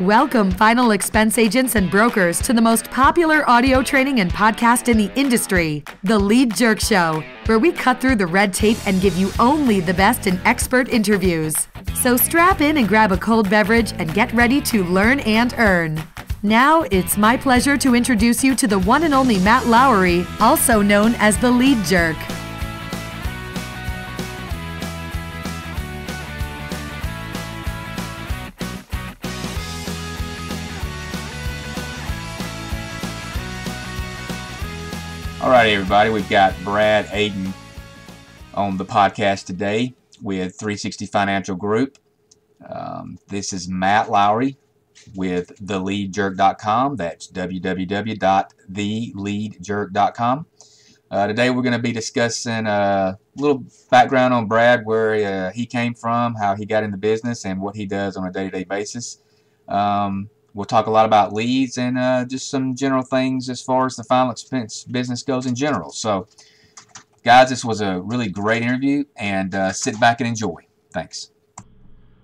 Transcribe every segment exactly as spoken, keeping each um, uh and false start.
Welcome, final expense agents and brokers, to the most popular audio training and podcast in the industry, The Lead Jerk Show, where we cut through the red tape and give you only the best in expert interviews. So strap in and grab a cold beverage and get ready to learn and earn. Now, it's my pleasure to introduce you to the one and only Matt Lowery, also known as The Lead Jerk. All right, everybody, we've got Brad Aden on the podcast today with three sixty Financial Group. Um, this is Matt Lowery with the lead jerk dot com. That's w w w dot the lead jerk dot com. Uh, today we're going to be discussing a little background on Brad, where uh, he came from, how he got into business, and what he does on a day-to-day basis. Um, We'll talk a lot about leads and uh, just some general things as far as the final expense business goes in general. So, guys, this was a really great interview, and uh, sit back and enjoy. Thanks.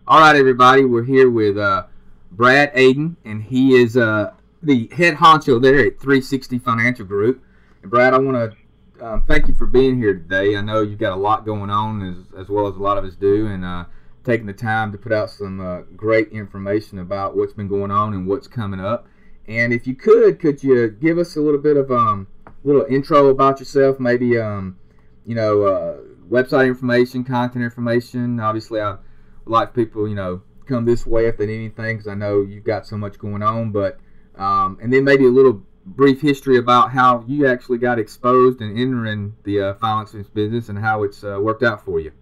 All right, everybody, we're here with uh, Brad Aden, and he is uh, the head honcho there at three sixty Financial Group. And Brad, I want to uh, thank you for being here today. I know you've got a lot going on, as, as well as a lot of us do, and uh, taking the time to put out some uh, great information about what's been going on and what's coming up. And if you could, could you give us a little bit of a um, little intro about yourself, maybe, um, you know, uh, website information, content information. Obviously, I like people, you know, come this way if they need anything, because I know you've got so much going on. But um, and then maybe a little brief history about how you actually got exposed and entering the uh, final expense business and how it's uh, worked out for you.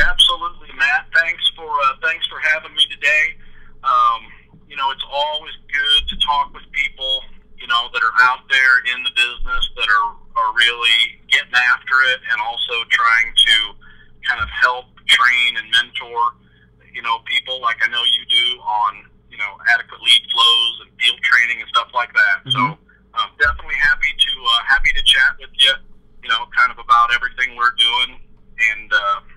Absolutely, Matt. Thanks for uh, thanks for having me today. Um, you know, it's always good to talk with people, you know, that are out there in the business that are, are really getting after it and also trying to kind of help train and mentor, you know, people like I know you do on, you know, adequate lead flows and field training and stuff like that. Mm-hmm. So I'm definitely happy to uh, happy to chat with you, you know, kind of about everything we're doing and. Uh,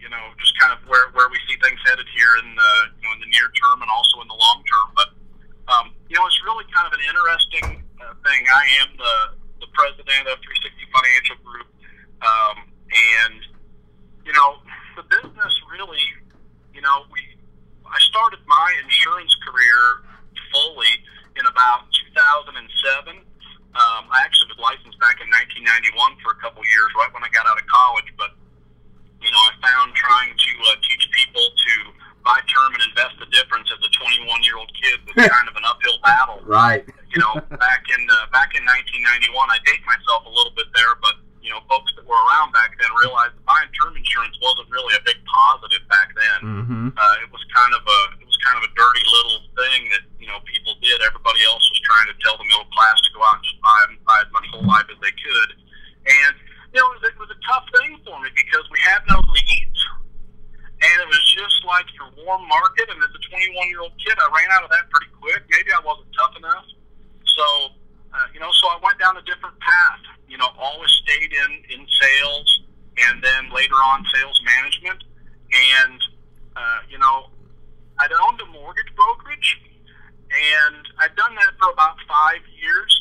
You know, just kind of where, where we see things headed here in the you know in the near term and also in the long term. But um, you know, it's really kind of an interesting uh, thing. I am the the president of three sixty Financial Group, um, and you know, the business really, you know, we I started my insurance career fully in about two thousand seven. Um, I actually was licensed back in nineteen ninety-one for a couple years, right when I got out of college, but. You know, I found trying to uh, teach people to buy term and invest the difference as a twenty-one-year-old kid was kind of an uphill battle. Right. You know, back in uh, back in nineteen ninety-one, I date myself a little bit there, but you know, folks that were around back then realized that buying term insurance wasn't really a big positive back then. Mm-hmm. uh, it was kind of a it was kind of a dirty little thing that you know people did. Everybody else was trying to tell the middle class to go out and just buy and buy as much whole life as they could, and. You know, it was, a, it was a tough thing for me because we had no leads, and it was just like your warm market, and as a twenty-one-year-old kid, I ran out of that pretty quick. Maybe I wasn't tough enough. So, uh, you know, so I went down a different path. You know, always stayed in, in sales, and then later on sales management, and, uh, you know, I'd owned a mortgage brokerage, and I'd done that for about five years.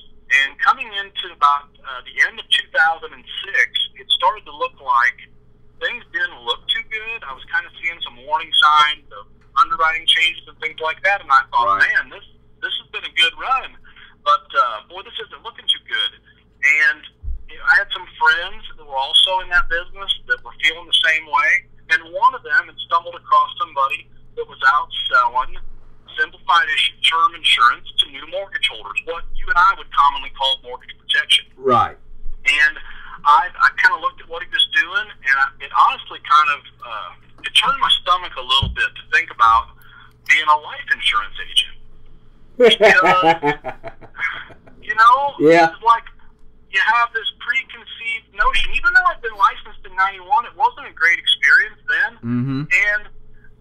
And coming into about uh, the end of two thousand six, it started to look like things didn't look too good. I was kind of seeing some warning signs of underwriting changes and things like that, and I thought, right. man, this this has been a good run, but uh, boy, this isn't looking too good. And you know, I had some friends that were also in that business that were feeling the same way, and one of them had stumbled across somebody that was out selling simplified issue term insurance to new mortgage holders, what you and I would commonly call mortgage protection. Right. And I, I kind of looked at what he was doing, and I, it honestly kind of uh, it turned my stomach a little bit to think about being a life insurance agent. Because, you know, yeah. It's like you have this preconceived notion. Even though I've been licensed in ninety-one, it wasn't a great experience then. Mm-hmm. And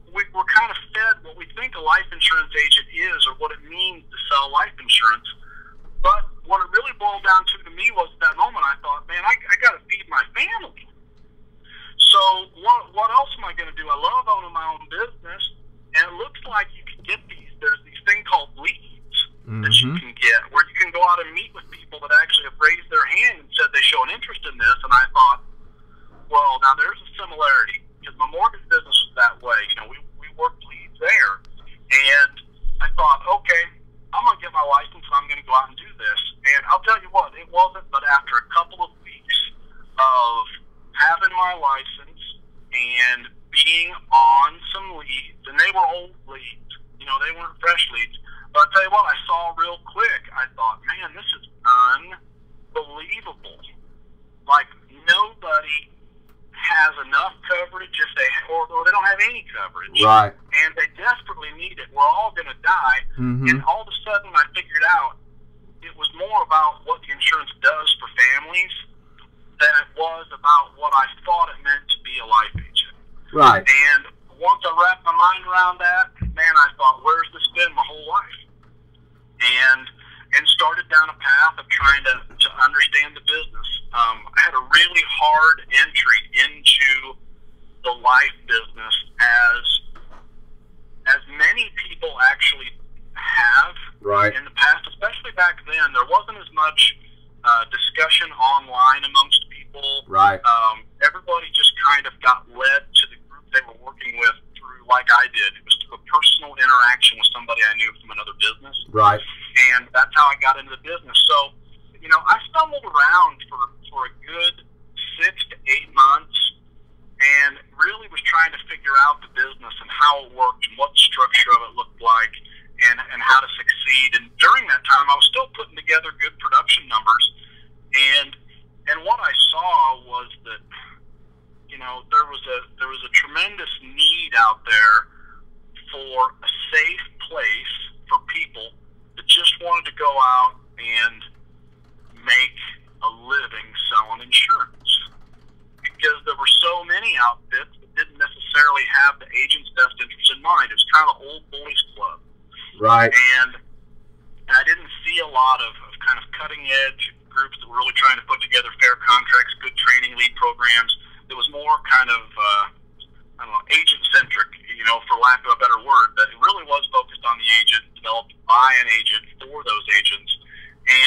We, we're kind of fed what we think a life insurance agent is or what it means to sell life insurance. But what it really boiled down to to me was at that moment I thought, man, I, I got to feed my family. So what, what else am I going to do? I love owning my own business, and it looks like you can get were old leads. You know, they weren't fresh leads. But I'll tell you what, I saw real quick. I thought, man, this is unbelievable. Like, nobody has enough coverage if they or, or they don't have any coverage. Right. And they desperately need it. We're all going to die. Mm-hmm. And all of a sudden I figured out it was more about what the insurance does for families than it was about what I thought it meant to be a life agent. Right. And once I wrapped my mind around that, man, I thought, where's this been my whole life? And and started down a path of trying to, to understand the business. Um, I had a really hard entry into the life business, as as many people actually have right. in the past, especially back then. There wasn't as much uh, discussion online amongst people. Right. Um, everybody just kind of got led to the group they were working with through, like I did. It was through a personal interaction with somebody I knew from another business. Right. And that's how I got into the business. So, you know, I stumbled around for, for a good six to eight months and really was trying to figure out the business and how it worked and what the structure of it looked like and, and how to succeed. And during that time, I was still putting together good production numbers. And and what I saw was that, you know, there was a there was a tremendous need out there for a safe place for people that just wanted to go out and make a living selling insurance, because there were so many outfits that didn't necessarily have the agent's best interest in mind. It was kind of an old boys club. Right. And I didn't see a lot of, of kind of cutting edge groups that were really trying to put together fair contracts, good training, lead programs. It was more kind of, uh, I don't know, agent-centric, you know, for lack of a better word, but it really was focused on the agent, developed by an agent for those agents.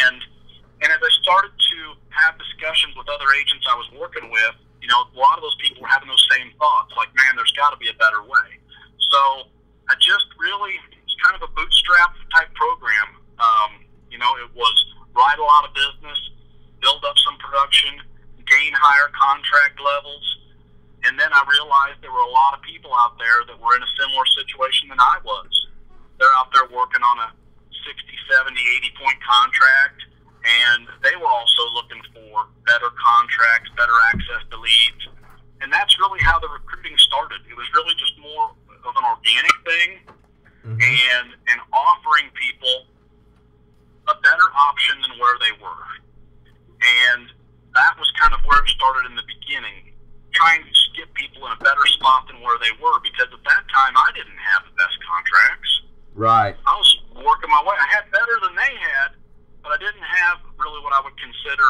And And as I started to have discussions with other agents I was working with, you know, a lot of those people were having those same thoughts, like, man, there's got to be a better way. So I just really, it's kind of a bootstrap type program. Um, you know, it was write a lot of business, build up some production, gain higher contract levels. And then I realized there were a lot of people out there that were in a similar situation than I was. They're out there working on a sixty, seventy, eighty point contract. And they were also looking for better contracts, better access to leads. And that's really how the recruiting started. It was really just more of an organic thing, mm-hmm. and, and offering people a better option than where they were. And that was kind of where it started in the beginning, trying to get people in a better spot than where they were, because at that time I didn't have the best contracts. Right. I was working my way. I had better than they had, but I didn't have really what I would consider,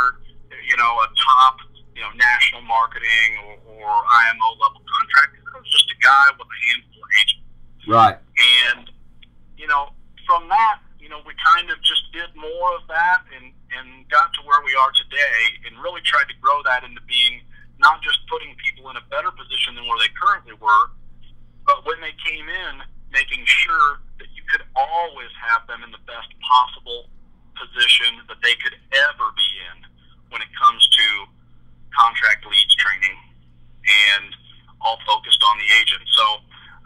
you know, a top, you know, national marketing or, or I M O level contract. I was just a guy with a handful of agents. Right. And, you know, from that, you know, we kind of just did more of that and, and got to where we are today, and really tried to grow that into being not just putting people in a better position than where they currently were, but when they came in, making sure that you could always have them in the best possible position that they could ever be in when it comes to contract leads training, and all focused on the agent. So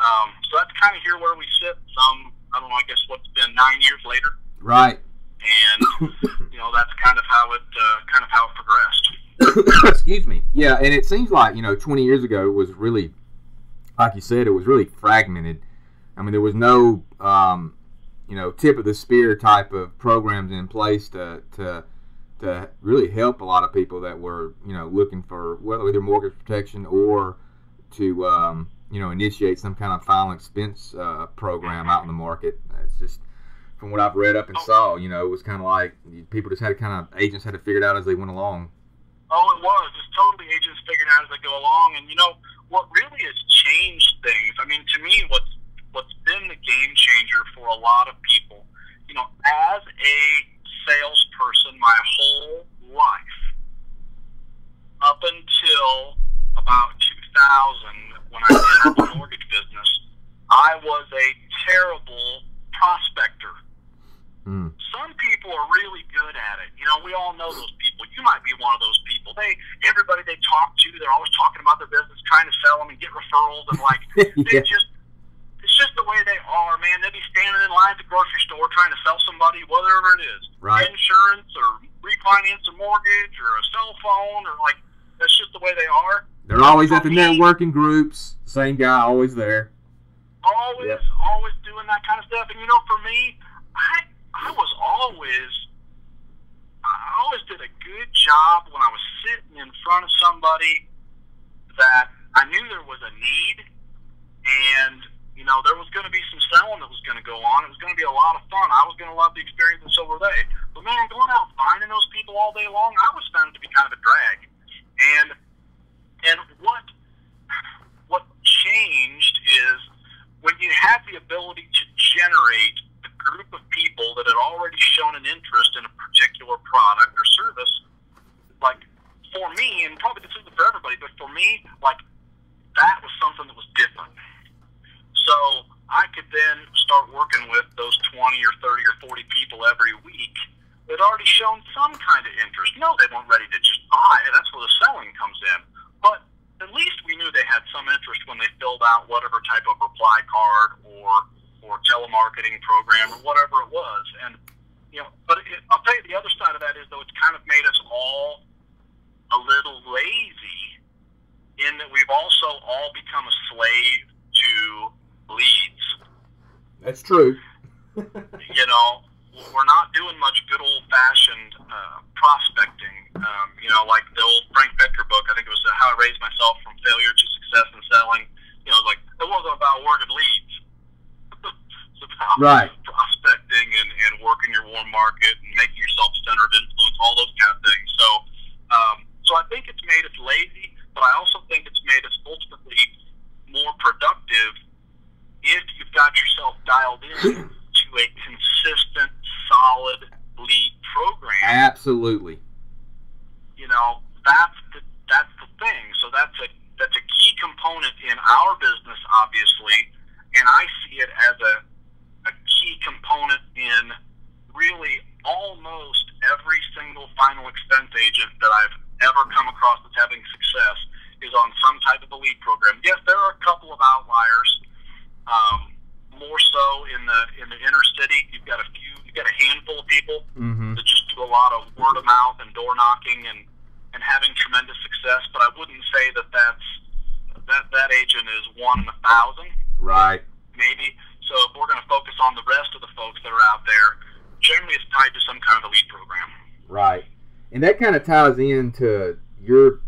um, so that's kind of here where we sit. Some, I don't know, I guess what's been nine years later. Right. And, you know, that's kind of how it, uh, kind of how it progressed. Excuse me. Yeah, and it seems like, you know, twenty years ago it was really, like you said, it was really fragmented. I mean, there was no... Um, you know, tip of the spear type of programs in place to to to really help a lot of people that were, you know, looking for whether either mortgage protection or to um, you know, initiate some kind of final expense uh, program out in the market. It's just from what I've read up and saw, you know, it was kind of like people just had to kind of agents had to figure it out as they went along. Oh, it was just totally agents figuring out as they go along, and you know what really has changed things. I mean, to me, what's what's been the game changer for a lot of people, you know, as a salesperson my whole life, up until about two thousand when I entered the mortgage business, I was a terrible prospector. Mm. Some people are really good at it. You know, we all know those people. You might be one of those people. They, everybody they talk to, they're always talking about their business, trying to sell them and get referrals, and like, yeah. they just, it's just the way man, they'll be standing in line at the grocery store trying to sell somebody whatever it is. Right. Insurance or refinance a mortgage or a cell phone, or like, that's just the way they are. They're always at the networking groups. Same guy, always there. Always, yep. always doing that kind of stuff. And, you know, for me, I, I was always, I always did a good job when I was sitting in front of somebody that I knew there was a need, and, you know, there was going to be some selling that was going to go on. It was going to be a lot of fun. I was going to love the experience in Silver Bay. But, man, going out finding those people all day long, I was found to be kind of a drag. And and what what changed is when you have the ability to generate a group of people that had already shown an interest in a particular product or service, like for me, and probably this isn't for everybody, but for me, like that was something that was different. So I could then start working with those twenty or thirty or forty people every week that already shown some kind of interest. No, they weren't ready to just buy. That's where the selling comes in. But at least we knew they had some interest when they filled out whatever type of reply card or or telemarketing program or whatever it was. And you know, but it, I'll tell you the other side of that is, though, it's kind of made us all a little lazy in that we've also all become a slave to leads. That's true. You know, we're not doing much good old-fashioned uh, prospecting. Um, you know, like the old Frank Becker book, I think it was How I Raised Myself from Failure to Success in Selling. You know, like, it wasn't about working leads. It's about right. prospecting and, and working your warm market and making yourself centered influence, all those kind of things. So, um, so I think it's made us lazy, but I also think it's made us ultimately more productive if you've got yourself dialed in to a consistent, solid lead program. Absolutely. You know, that's the, that's the thing. So that's a that's a key component in our business, obviously, and I see it as a a key component in really almost every single final expense agent that I've ever come across that's having success is on some type of a lead program. Yes, there are a couple of outliers. Um, more so in the in the inner city, you've got a few, you've got a handful of people mm-hmm. that just do a lot of word of mouth and door knocking and, and having tremendous success. But I wouldn't say that that's that that agent is one in a thousand, right? Maybe. So if we're going to focus on the rest of the folks that are out there, generally it's tied to some kind of a lead program, right? And that kind of ties into your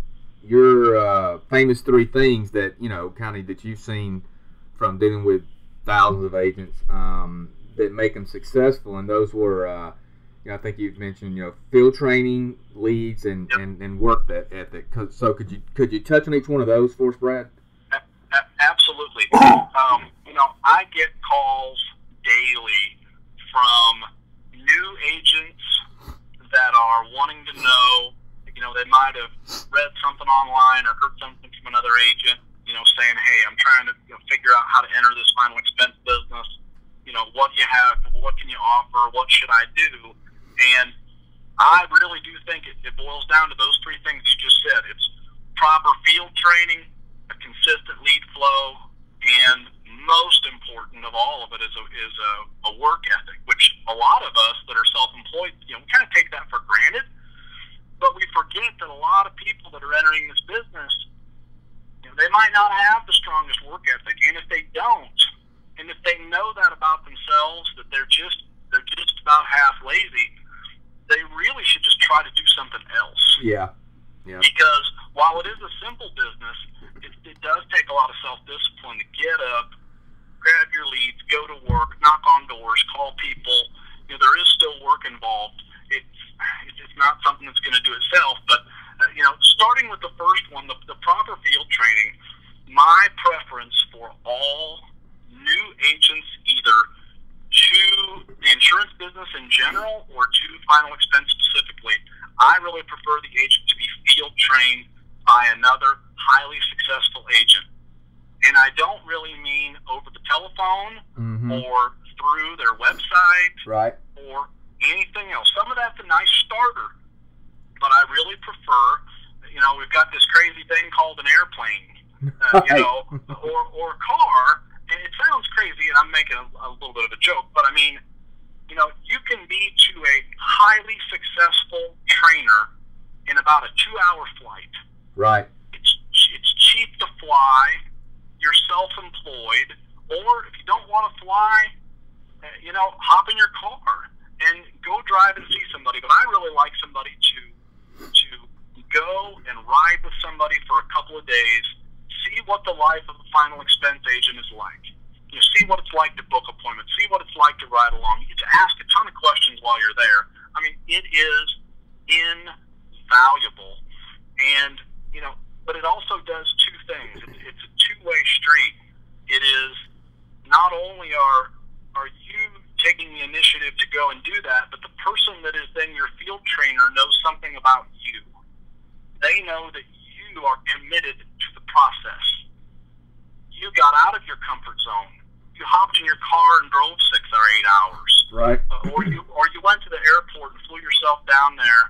your uh, famous three things that you know, kind of that you've seen from dealing with thousands of agents um, that make them successful, and those were, uh, you know, I think you've mentioned, you know, field training, leads, and yep. and, and work that ethic. So could you could you touch on each one of those for us, Brad? A a absolutely. um, you know, I get calls daily from new agents that are wanting to know, you know, they might have read something online or heard something from another agent, you know, saying, hey, I'm trying to you know, figure out how to enter this final expense business. You know, what do you have? What can you offer? What should I do? And I really do think it, it boils down to those three things you just said. It's proper field training, a consistent lead flow, and most important of all of it is a, is a, a work ethic, which a lot of us that are self-employed, you know, we kind of take that for granted. But we forget that a lot of people that are entering this business, they might not have the strongest work ethic, and if they don't, and if they know that about themselves, that they're just they're just about half lazy, they really should just try to do something else. Yeah, yeah. Because while it is a simple business, it, it does take a lot of self-discipline to get up, grab your leads, go to work, knock on doors, call people. You know, there is still work involved. It's it's not something that's going to do itself, but. Uh, you know, starting with the first one, the, the proper field training, my preference for all new agents, either to the insurance business in general or to final expense specifically, I really prefer the agent to be field trained by another highly successful agent. And I don't really mean over the telephone mm-hmm. or through their website right. or anything else. Some of that's a nice starter. But I really prefer, you know, we've got this crazy thing called an airplane, uh, you know, or, or a car, it sounds crazy, and I'm making a, a little bit of a joke, but I mean, you know, you can be to a highly successful trainer in about a two-hour flight. Right. It's, it's cheap to fly. You're self-employed. Or if you don't want to fly, you know, hop in your car and go drive and see somebody. But I really like somebody to to go and ride with somebody for a couple of days, see what the life of a final expense agent is like. You know, see what it's like to book appointments, see what it's like to ride along. You get to ask a ton of questions while you're there. I mean, it is invaluable. And, you know, but it also does two things. It's a two-way street. It is not only are are you taking the initiative to go and do that, but the person that is then your field trainer knows something about you. They know that you are committed to the process. You got out of your comfort zone. You hopped in your car and drove six or eight hours. Right. Uh, or you or you went to the airport and flew yourself down there,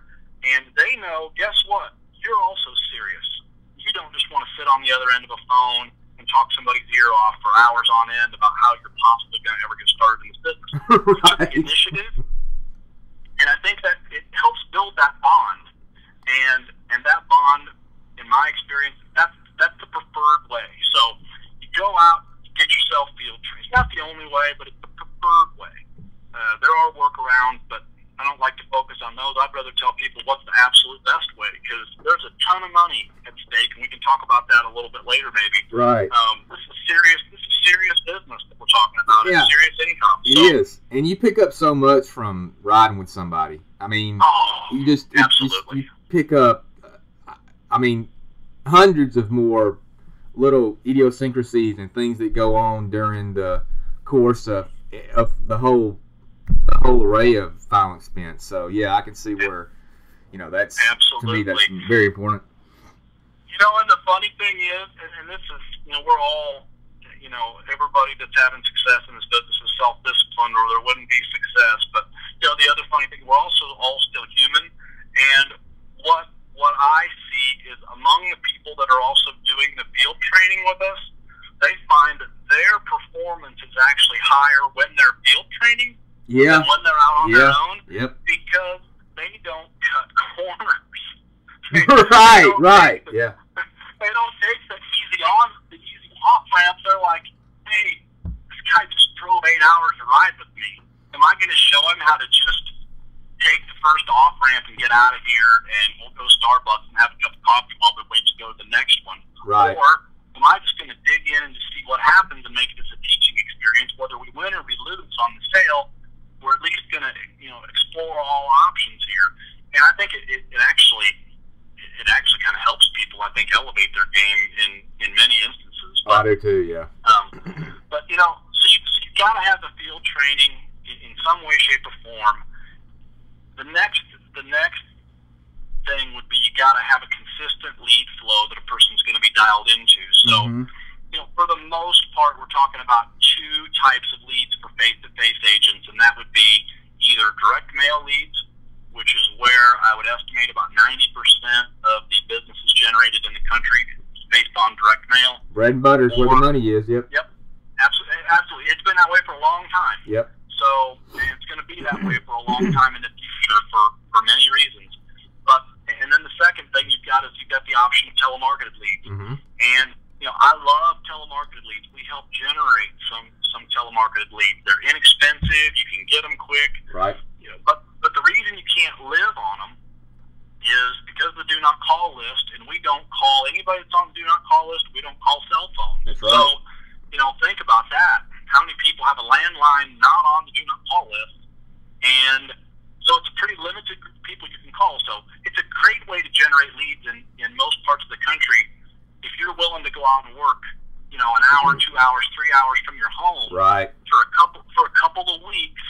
and they know, guess what? You're also serious. You don't just want to sit on the other end of a phone and talk somebody's ear off for hours on end about how you're possibly going to ever get started in this business. Right. You took the initiative, and I think that it helps build that bond. And and that bond, in my experience, that's that's the preferred way. So go out, get yourself field trained. It's not the only way, but it's the preferred way. Uh, there are workarounds, but I don't like to focus on those. I'd rather tell people what's the absolute best way, because there's a ton of money at stake, and we can talk about that a little bit later, maybe. Right. Um, this is serious. This is serious business that we're talking about. Yeah. It's serious income. So. It is, and you pick up so much from riding with somebody. I mean, oh, you just absolutely you, you pick up. Uh, I mean, hundreds of more. Little idiosyncrasies and things that go on during the course of, of the whole the whole array of final expense. So yeah, I can see where, you know, that's absolutely, to me, that's very important. You know, and the funny thing is, and this is, you know, we're all, you know, everybody that's having success in this business is self-disciplined, or there wouldn't be success. But you know, the other funny thing, we're also all still human, and what. What I see is among the people that are also doing the field training with us, they find that their performance is actually higher when they're field training yeah. than when they're out on yeah. their own yep. because they don't cut corners. They, right, they right, the, yeah. They don't take the easy on, the easy off ramp. They're like, hey, this guy just drove eight hours to ride with me. Am I going to show him how to just take the first off-ramp and get out of here, and we'll go to Starbucks and have a cup of coffee while we wait to go to the next one? Right. Or am I just going to dig in and just see what happens and make this a teaching experience, whether we win or we lose on the sale? We're at least going to, you know, explore all options here. And I think it, it, it actually it actually kind of helps people, I think, elevate their game in, in many instances. But, I do too, yeah. Um, but, you know, so, you, so you've got to have the field training in, in some way, shape, or form. The next, the next thing would be you got to have a consistent lead flow that a person's going to be dialed into. So, mm-hmm. you know, for the most part, we're talking about two types of leads for face-to-face agents, and that would be either direct mail leads, which is where I would estimate about ninety percent of the businesses generated in the country based on direct mail. Bread and butter is where the money is. Yep. Yep. Absolutely. Absolutely. It's been that way for a long time. Yep. So it's going to be that way for a long time in the future for, for many reasons. But and then the second thing you've got is you've got the option of telemarketed leads. Mm-hmm. And you know, I love telemarketed leads. We help generate some some telemarketed leads. They're inexpensive. You can get them quick. Right. You know, but but the reason you can't live on them is because of the do not call list, and we don't call anybody that's on the do not call list. We don't call cell phones. That's right. So you know, think about that. How many people have a landline not on the do not call list? And so it's a pretty limited group of people you can call. So it's a great way to generate leads in, in most parts of the country. If you're willing to go out and work, you know, an hour, two hours, three hours from your home, right, for a couple for a couple of weeks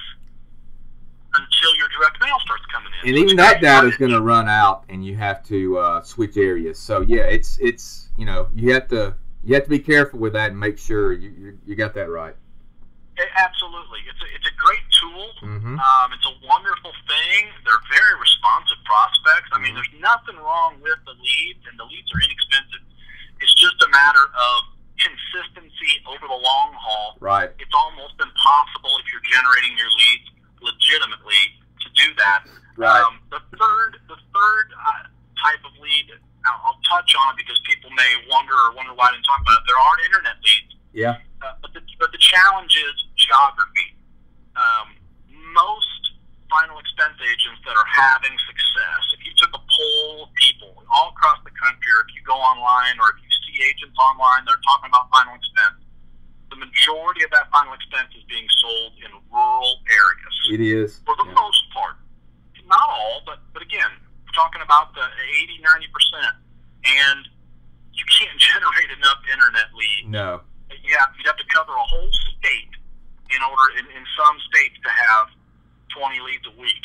until your direct mail starts coming in. And so even that data is going to run out, and you have to uh, switch areas. So yeah, it's it's you know you have to you have to be careful with that and make sure you you, you got that right. It, absolutely. It's a, it's a great tool. Mm-hmm. Um, it's a wonderful thing. They're very responsive prospects. I mean, there's nothing wrong with the leads, and the leads are inexpensive. It's just a matter of consistency it over the long haul, right, it's almost impossible if you're generating your leads legitimately to do that. Right. Um, the third, the third uh, type of lead, I'll, I'll touch on it because people may wonder or wonder why I didn't talk about it. There are internet leads. Yeah. Uh, but, the, but the challenge is geography. Um, most final expense agents that are having success, if you took a poll of people all across the country, or if you go online, or if you see agents online that are talking about final expense, the majority of that final expense is being sold in rural areas. It is. For the yeah. most part. Not all, but, but again, we're talking about the eighty, ninety percent. And you can't generate enough internet leads. No. Yeah, you'd have to cover a whole state in order, in, in some states, to have twenty leads a week.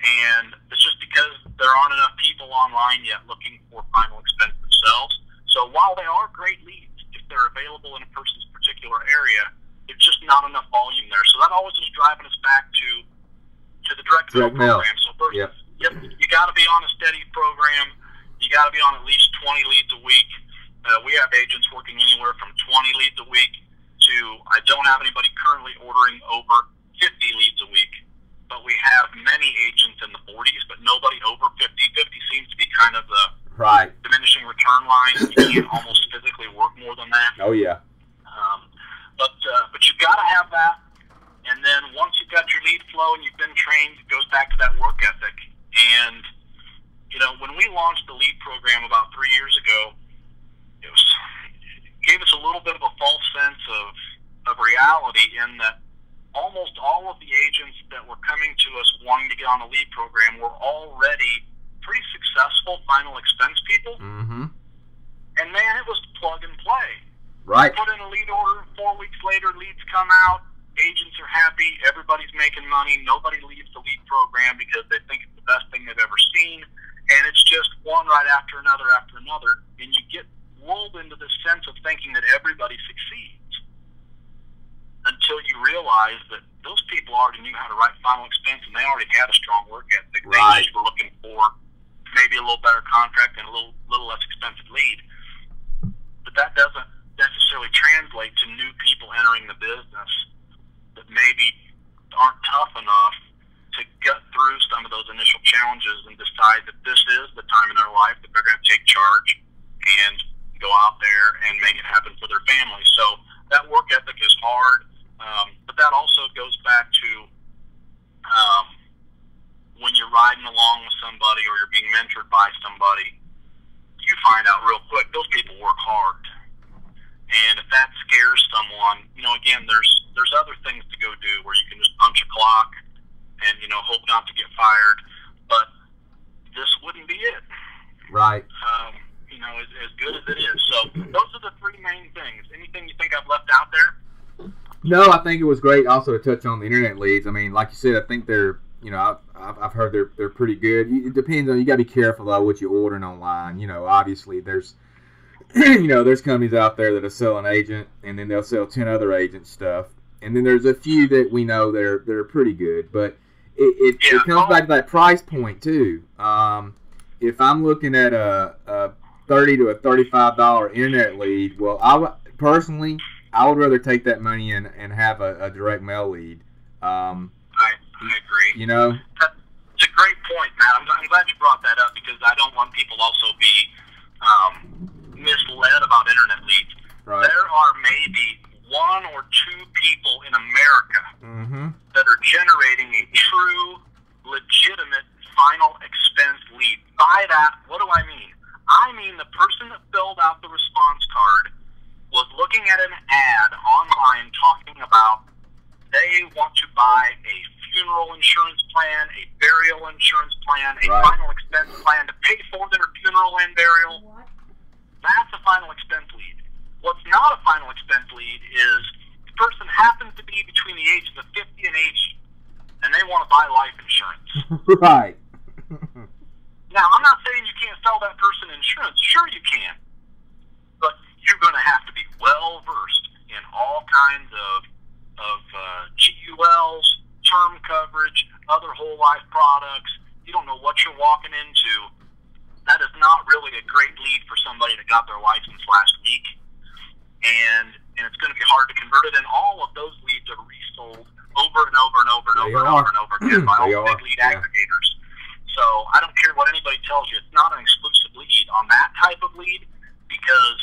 And it's just because there aren't enough people online yet looking for final expense themselves. So while they are great leads, if they're available in a person's particular area, there's just not enough volume there. So that always is driving us back to to the direct mail program. So first, yep. Yep, you got to be on a steady program. You got to be on at least twenty leads a week. Uh, we have agents working anywhere from twenty leads a week to, I don't have anybody currently ordering over fifty leads a week, but we have many agents in the forties, but nobody over fifty. fifty seems to be kind of the right. diminishing return line. You can't almost physically work more than that. Oh, yeah. Um, but uh, but you've got to have that. And then once you've got your lead flow and you've been trained, it goes back to that work ethic. And, you know, when we launched the lead program about three years ago, It, was, it gave us a little bit of a false sense of, of reality, in that almost all of the agents that were coming to us wanting to get on a lead program were already pretty successful final expense people. Mm-hmm. And man, it was plug and play. Right. You put in a lead order, four weeks later, leads come out, agents are happy, everybody's making money, nobody leaves the lead program because they think it's the best thing they've ever seen, and it's just one right after another after another, and you get lulled into this sense of thinking that everybody succeeds, until you realize that those people already knew how to write final expense and they already had a strong work ethic. Right. They were looking for maybe a little better contract and a little little less expensive lead. But that doesn't necessarily translate to new people entering the business that maybe aren't tough enough to gut through some of those initial challenges and decide that this is the time in their life that they're going to take charge and go out there and make it happen for their family. So that work ethic is hard, um, but that also goes back to um, when you're riding along with somebody or you're being mentored by somebody, you find out real quick those people work hard. And if that scares someone, you know, again, there's there's other things to go do where you can just punch a clock and, you know, hope not to get fired. But this wouldn't be it. Right. Um, you know, as, as good as it is. So those are the three main things. Anything you think I've left out there? No, I think it was great also to touch on the internet leads. I mean, like you said, I think they're, you know, I've, I've heard they're they're pretty good. It depends on, you got to be careful, though, what you're ordering online. You know, obviously there's, you know, there's companies out there that are selling agent, and then they'll sell ten other agent stuff. And then there's a few that we know they're, they're pretty good. But it, it, yeah. it comes back to that price point, too. Um, if I'm looking at a, a thirty to a thirty-five dollar internet lead, well, I w personally, I would rather take that money and and have a, a direct mail lead. Um, I, I agree. You know, it's a great point, Matt. I'm, I'm glad you brought that up because I don't want people to also be um, misled about internet leads. Right. There are maybe one or two people in America mm-hmm. that are generating a true, legitimate final expense lead. By that, what do I mean? I mean, the person that filled out the response card was looking at an ad online talking about they want to buy a funeral insurance plan, a burial insurance plan, a right. final expense plan to pay for their funeral and burial. What? That's a final expense lead. What's not a final expense lead is the person happens to be between the ages of fifty and eighty, and they want to buy life insurance. Right. Now, I'm not saying you can't sell that person insurance. Sure you can. But you're going to have to be well-versed in all kinds of, of uh, G U Ls, term coverage, other whole life products. You don't know what you're walking into. That is not really a great lead for somebody that got their license last week. And and it's going to be hard to convert it. And all of those leads are resold over and over and over and over and over and over again by all the big lead aggregators. So I don't care what anybody tells you. It's not an exclusive lead on that type of lead, because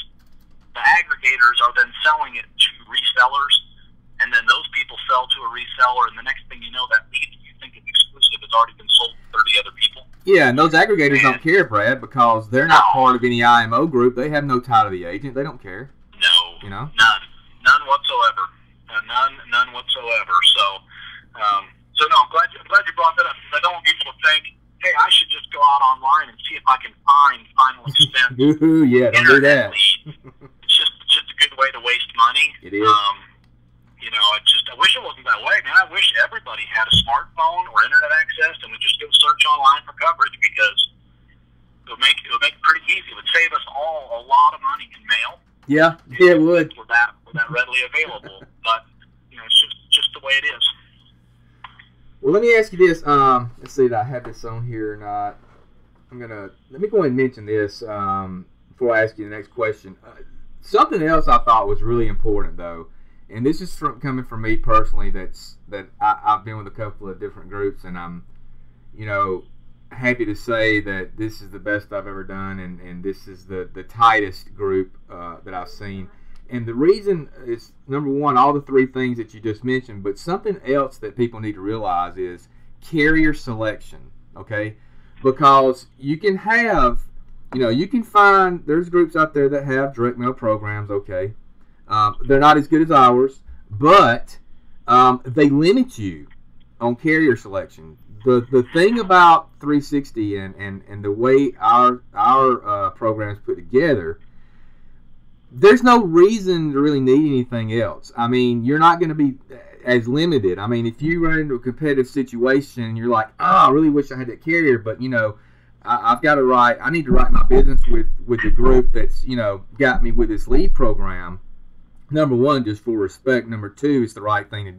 the aggregators are then selling it to resellers, and then those people sell to a reseller, and the next thing you know, that lead you think is exclusive has already been sold to thirty other people. Yeah, and those aggregators and, don't care, Brad, because they're not no, part of any I M O group. They have no tie to the agent. They don't care. No, you know, none, none whatsoever, uh, none, none whatsoever. So, um, so no, I'm glad you, I'm glad you brought that up. I don't want people to think, hey, I should just go out online and see if I can find final expense. Ooh, yeah, don't do that. It's just, it's just a good way to waste money. It is. Um, you know, it's just, I wish it wasn't that way, man. I wish everybody had a smartphone or internet access and would just go search online for coverage, because it would make it would make it pretty easy. It would save us all a lot of money in mail. Yeah, yeah, it would. Were that, were that readily available, but you know, it's just just the way it is. Well, let me ask you this. Um, let's see if I have this on here or not. I'm gonna let me go ahead and mention this um, before I ask you the next question. Uh, something else I thought was really important, though, and this is from, coming from me personally. That's that I, I've been with a couple of different groups, and I'm, you know, happy to say that this is the best I've ever done, and, and this is the the tightest group uh, that I've seen. And the reason is, number one, all the three things that you just mentioned, but something else that people need to realize is carrier selection, okay? Because you can have, you know, you can find, there's groups out there that have direct mail programs, okay? Um, they're not as good as ours, but um, they limit you on carrier selection. The the thing about three sixty and, and, and the way our, our uh, programs put together, there's no reason to really need anything else. I mean, you're not going to be as limited. I mean, if you run into a competitive situation and you're like, oh, I really wish I had that carrier, but, you know, I, I've got to write, I need to write my business with, with the group that's, you know, got me with this lead program. Number one, just for respect. Number two, it's the right thing to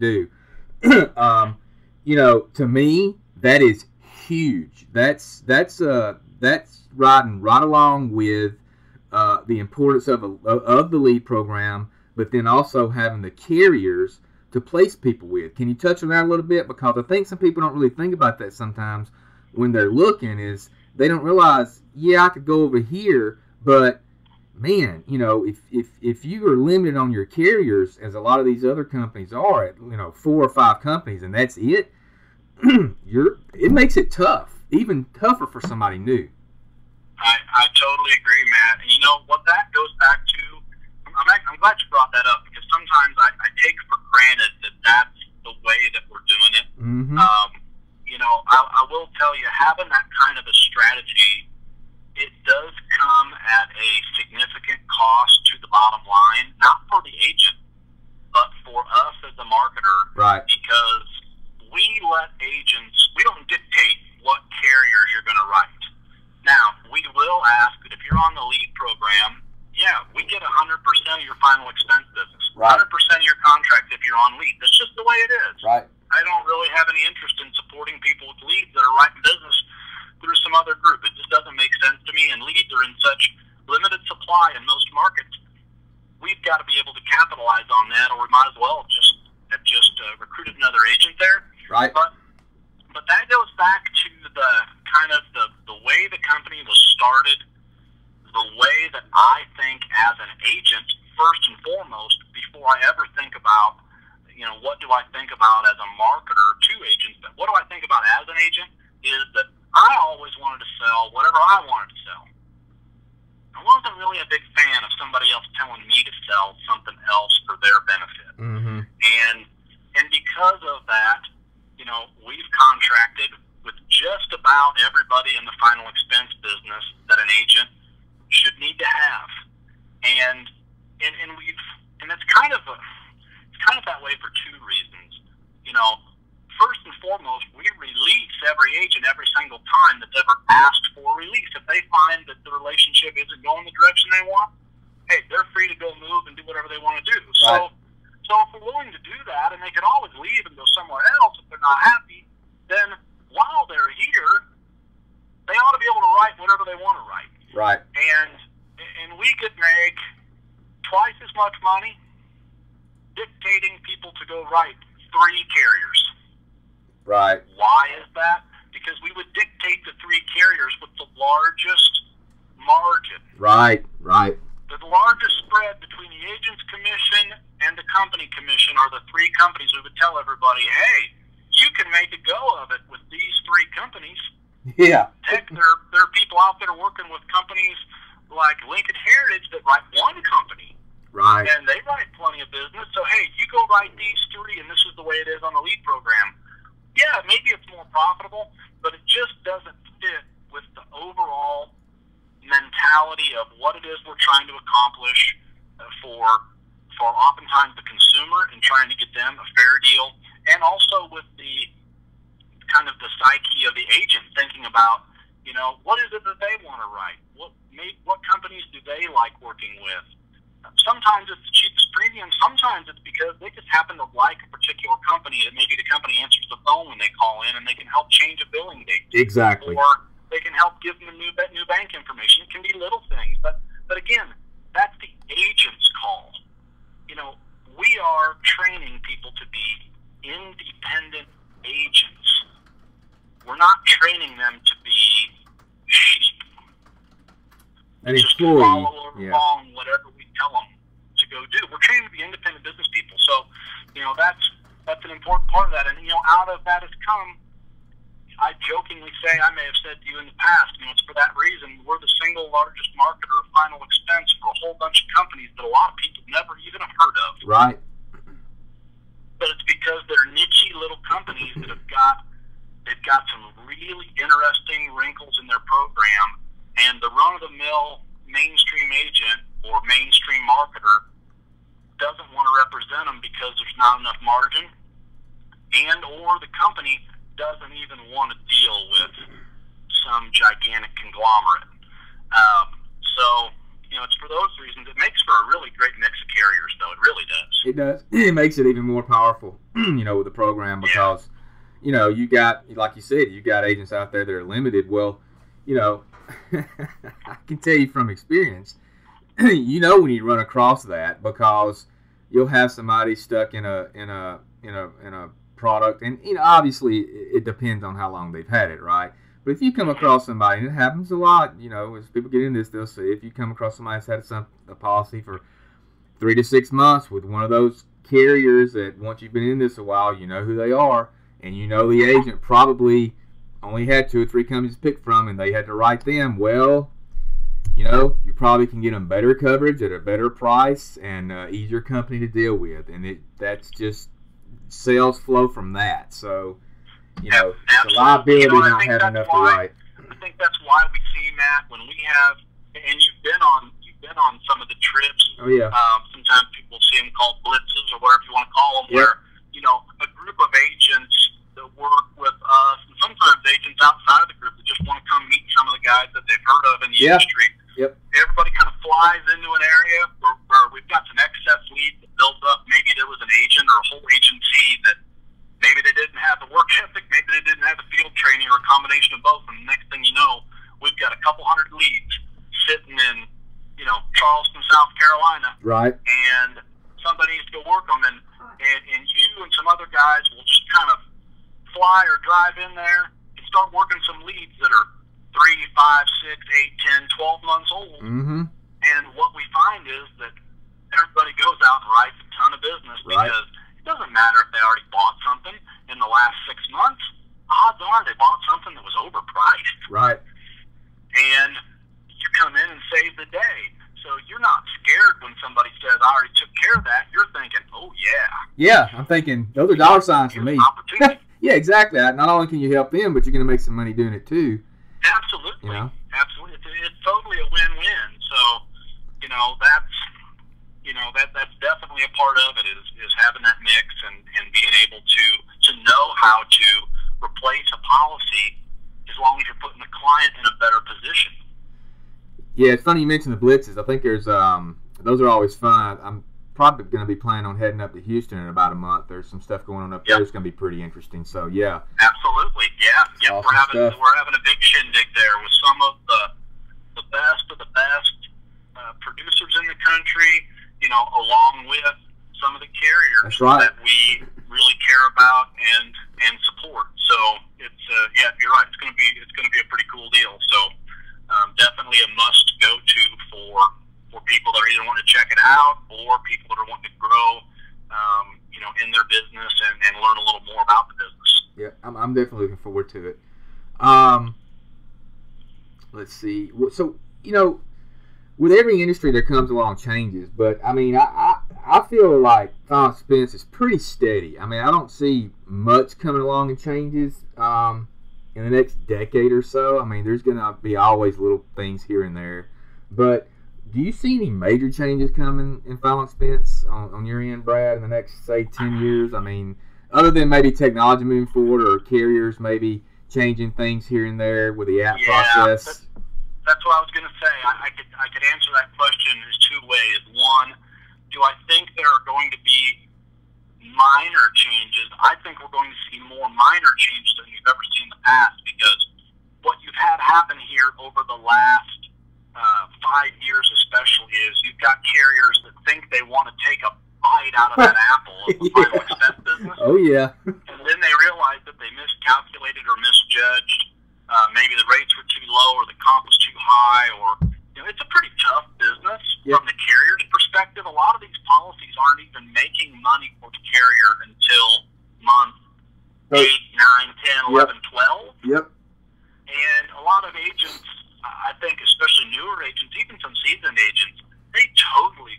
do. um, you know, to me, that is huge. That's, that's, uh, that's riding right along with Uh, the importance of, a, of the lead program, but then also having the carriers to place people with. Can you touch on that a little bit? Because I think some people don't really think about that sometimes when they're looking, is they don't realize, yeah, I could go over here, but man, you know, if, if, if you are limited on your carriers, as a lot of these other companies are, you know, four or five companies, and that's it, you're, it makes it tough, even tougher for somebody new. I, I totally agree, Matt. And you know what that goes back to? I'm, I'm glad you brought that up, because sometimes I, I take for granted that that's the way that we're doing it. Mm-hmm. um, you know, I, I will tell you, having that kind of a strategy, it does come at a significant cost to the bottom line, not for the agent, but for us as the marketer. Right. Because we let agents, we don't dictate what carriers you're going to write. Now, we will ask that if you're on the lead program, yeah, we get one hundred percent of your final expense business, right. one hundred percent of your contract if you're on lead. That's just the way it is. Right. I don't really have any interest in supporting people with leads that are writing business through some other group. It just doesn't make sense to me, and leads are in such limited supply in most markets. We've got to be able to capitalize on that, or we might as well just have just uh, recruited another agent there. Right. But, but that goes back to the kind of the, the way the company was started, the way that I think as an agent, first and foremost, before I ever think about, you know, what do I think about as a marketer to agents, but what do I think about as an agent is that I always wanted to sell whatever I wanted to sell. I wasn't really a big fan of somebody else telling me to sell something else for their benefit. Mm-hmm. And, and because of that, you know, we've contracted with just about everybody in the final expense business that an agent should need to have, and and and we've and it's kind of a, it's kind of that way for two reasons. You know, first and foremost, we release every agent every single time that's ever asked for release. If they find that the relationship isn't going the direction they want, hey, they're free to go move and do whatever they want to do. Right. So, so if we're willing to do that, and they can always leave and go somewhere else if they're not happy, then while they're here, they ought to be able to write whatever they want to write. Right. And and we could make twice as much money dictating people to go right three carriers. Right. Why is that? Because we would dictate the three carriers with the largest margin. Right, right. The largest spread between the agent's commission and the company commission are the three companies. We would tell everybody, hey, you can make a go of it with these three companies. Yeah. Heck, there, there are people out there working with companies like Lincoln Heritage that write one company. Right. And they write plenty of business. So, hey, you go write these three, and this is the way it is on the lead program. Yeah, maybe it's more profitable, but it just doesn't fit with the overall mentality of what it is we're trying to accomplish for for oftentimes the consumer and trying to get them a fair deal, and also with the kind of the psyche of the agent thinking about, you know, what is it that they want to write? What, what companies do they like working with? Sometimes it's the cheapest premium. Sometimes it's because they just happen to like a particular company, and maybe the company answers the phone when they call in, and they can help change a billing date. Exactly. Or they can help give them new new bank information. It can be little things, but but again, that's the agent's call. You know, we are training people to be independent agents. We're not training them to be sheep. And just to follow along, yeah, whatever we tell them to go do. We're training to be independent business people. So, you know, that's that's an important part of that. And you know, out of that has come, I jokingly say, I may have said to you in the past, you know, it's for that reason we're the single largest marketer of final expense for a whole bunch of companies that a lot of people never even have heard of. Right. But it's because they're niche-y little companies that have got they've got some really interesting wrinkles in their program, and the run-of-the-mill mainstream agent or mainstream marketer doesn't want to represent them because there's not enough margin, and or the company doesn't even want to deal with some gigantic conglomerate. Um, so, you know, it's for those reasons. It makes for a really great mix of carriers, though. It really does. It does. It makes it even more powerful, you know, with the program because, yeah, you know, you got, like you said, you got agents out there that are limited. Well, you know, I can tell you from experience, you know, when you run across that, because you'll have somebody stuck in a in a in a in a product, and you know, obviously it depends on how long they've had it, right? But if you come across somebody, and it happens a lot, you know, as people get into this, they'll say, if you come across somebody that's had some a policy for three to six months with one of those carriers that once you've been in this a while, you know who they are, and you know the agent probably only had two or three companies to pick from, and they had to write them, well, you know, you probably can get them better coverage at a better price and uh, easier company to deal with, and it that's just sales flow from that. So, you know, it's a liability, you know, not having enough to write. I think that's why we see, Matt, when we have, and you've been on, you've been on some of the trips. Oh yeah. Um, sometimes people see them called blitzes or whatever you want to call them, yep, where, you know, a group of agents that work with us, and sometimes agents outside of the group that just want to come meet some of the guys that they've heard of in the yep. industry. Yep. Everybody kind of flies into an area where, where we've got some excess lead that builds up. Maybe there was an agent or a whole agency that maybe they didn't have the work ethic, maybe they didn't have the field training, or a combination of both. And the next thing you know, we've got a couple hundred leads sitting in, you know, Charleston, South Carolina. Right. And somebody needs to go work them. And, and, and you and some other guys will just kind of fly or drive in there and start working some leads that are three, five, six, eight, ten, twelve months old. Mm-hmm. And what we find is that everybody goes out and writes a ton of business, right, because it doesn't matter if they already bought something in the last six months. Odds are they bought something that was overpriced. Right. And you come in and save the day. So you're not scared when somebody says, I already took care of that. You're thinking, oh, yeah. Yeah, I'm thinking, those are dollar signs for me. Opportunity. Yeah, exactly. Not only can you help them, but you're going to make some money doing it, too. Absolutely, yeah. Absolutely. It's, it's totally a win-win. So, you know, that's you know that that's definitely a part of it is is having that mix and, and being able to to know how to replace a policy as long as you're putting the client in a better position. Yeah, it's funny you mentioned the blitzes. I think there's um those are always fun. I'm probably going to be planning on heading up to Houston in about a month. There's some stuff going on up yep. there. It's going to be pretty interesting. So, yeah. Absolutely, yeah. Yep. Awesome we're, having, we're having a big shindig there with some of the, the best of the best uh, producers in the country, you know, along with some of the carriers That's right. that we really care about and and support. So it's uh, yeah, you're right. It's gonna be it's gonna be a pretty cool deal. So um, definitely a must go to for for people that either want to check it out or people that are wanting to grow, um, you know, in their business and, and learn a little more about the business. Yeah, I'm I'm definitely looking forward to it. Um, let's see. So you know, with every industry there comes along changes, but I mean, I, I I feel like Tom Spence is pretty steady. I mean, I don't see much coming along in changes um, in the next decade or so. I mean, there's going to be always little things here and there. But do you see any major changes coming in Finance Spence on, on your end, Brad, in the next, say, ten years? I mean, other than maybe technology moving forward or carriers maybe changing things here and there with the app yeah, process? That's, that's what I was going to say. I, I, could, I could answer that question in two ways. One, do I think there are going to be minor changes? I think we're going to see more minor changes than you've ever seen in the past, because what you've had happen here over the last uh, five years especially is you've got carriers that think they want to take a bite out of that apple of the yeah. final expense business. Oh, yeah. And then they realize that they miscalculated or misjudged. Uh, maybe the rates were too low or the comp was too high, or... it's a pretty tough business yep. from the carrier's perspective. A lot of these policies aren't even making money for the carrier until month eight, nine, ten, eleven, yep. twelve. Yep. And a lot of agents, I think, especially newer agents, even some seasoned agents, they totally,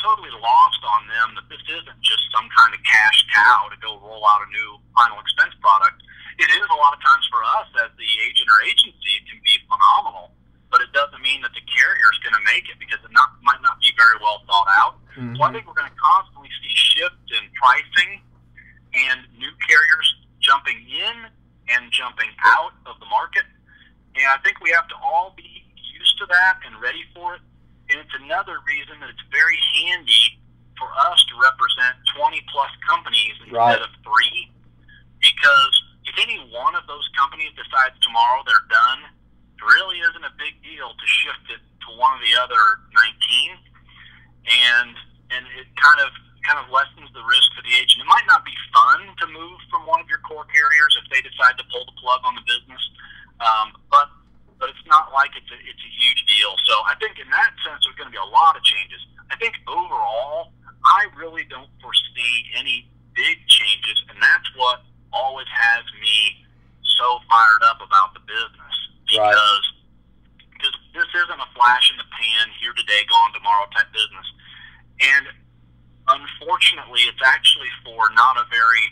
totally lost on them that this isn't just some kind of cash cow to go roll out a new final expense product. It is a lot of times for us as the agent or agency, it can be phenomenal. But it doesn't mean that the carrier is going to make it, because it not, might not be very well thought out. Mm-hmm. So I think we're going to constantly see shift in pricing and new carriers jumping in and jumping out of the market. And I think we have to all be used to that and ready for it. And it's another reason that it's very handy for us to represent twenty plus companies instead right. of three. Because if any one of those companies decides tomorrow they're done, it really isn't a big deal to shift it to one of the other nineteen, and and it kind of kind of lessens the risk for the agent. It might not be fun to move from one of your core carriers if they decide to pull the plug on the business, um, but but it's not like it's a, it's a huge deal. So I think in that sense there's going to be a lot of changes. I think overall I really don't foresee any big changes, and that's what always has me so fired up about the business. Because right. this, this isn't a flash in the pan, here today, gone tomorrow type business. And unfortunately, it's actually for not a very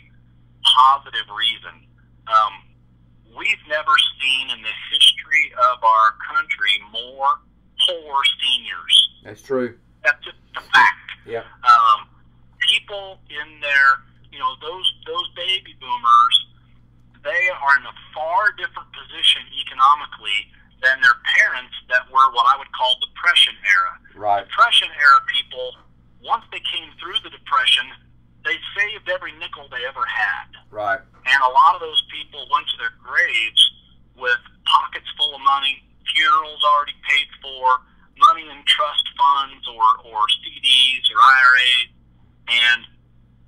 positive reason. Um, we've never seen in the history of our country more poor seniors. That's true. That's just a fact. Yeah. Um, people in their, you know, those, those baby boomers, they are in a far different position economically than their parents that were what I would call Depression era. Right. Depression era people, once they came through the Depression, they saved every nickel they ever had. Right. And a lot of those people went to their graves with pockets full of money, funerals already paid for, money in trust funds or, or C Ds or I R As, and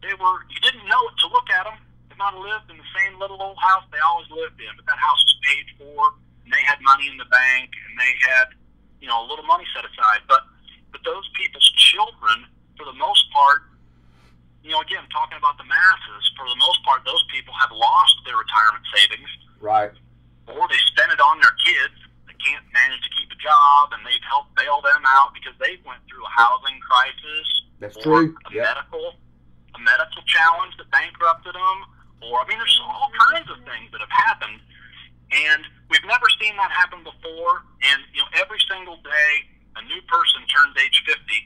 they were, you didn't know what to look at them. Might have lived in the same little old house they always lived in, but that house was paid for, and they had money in the bank, and they had, you know, a little money set aside. But but those people's children, for the most part, you know, again, talking about the masses, for the most part, those people have lost their retirement savings. Right. Or they spent it on their kids. They can't manage to keep a job, and they've helped bail them out because they went through a housing crisis. That's true. A yep. medical, a medical challenge that bankrupted them. Or, I mean, there's all kinds of things that have happened, and we've never seen that happen before. And, you know, every single day a new person turns age fifty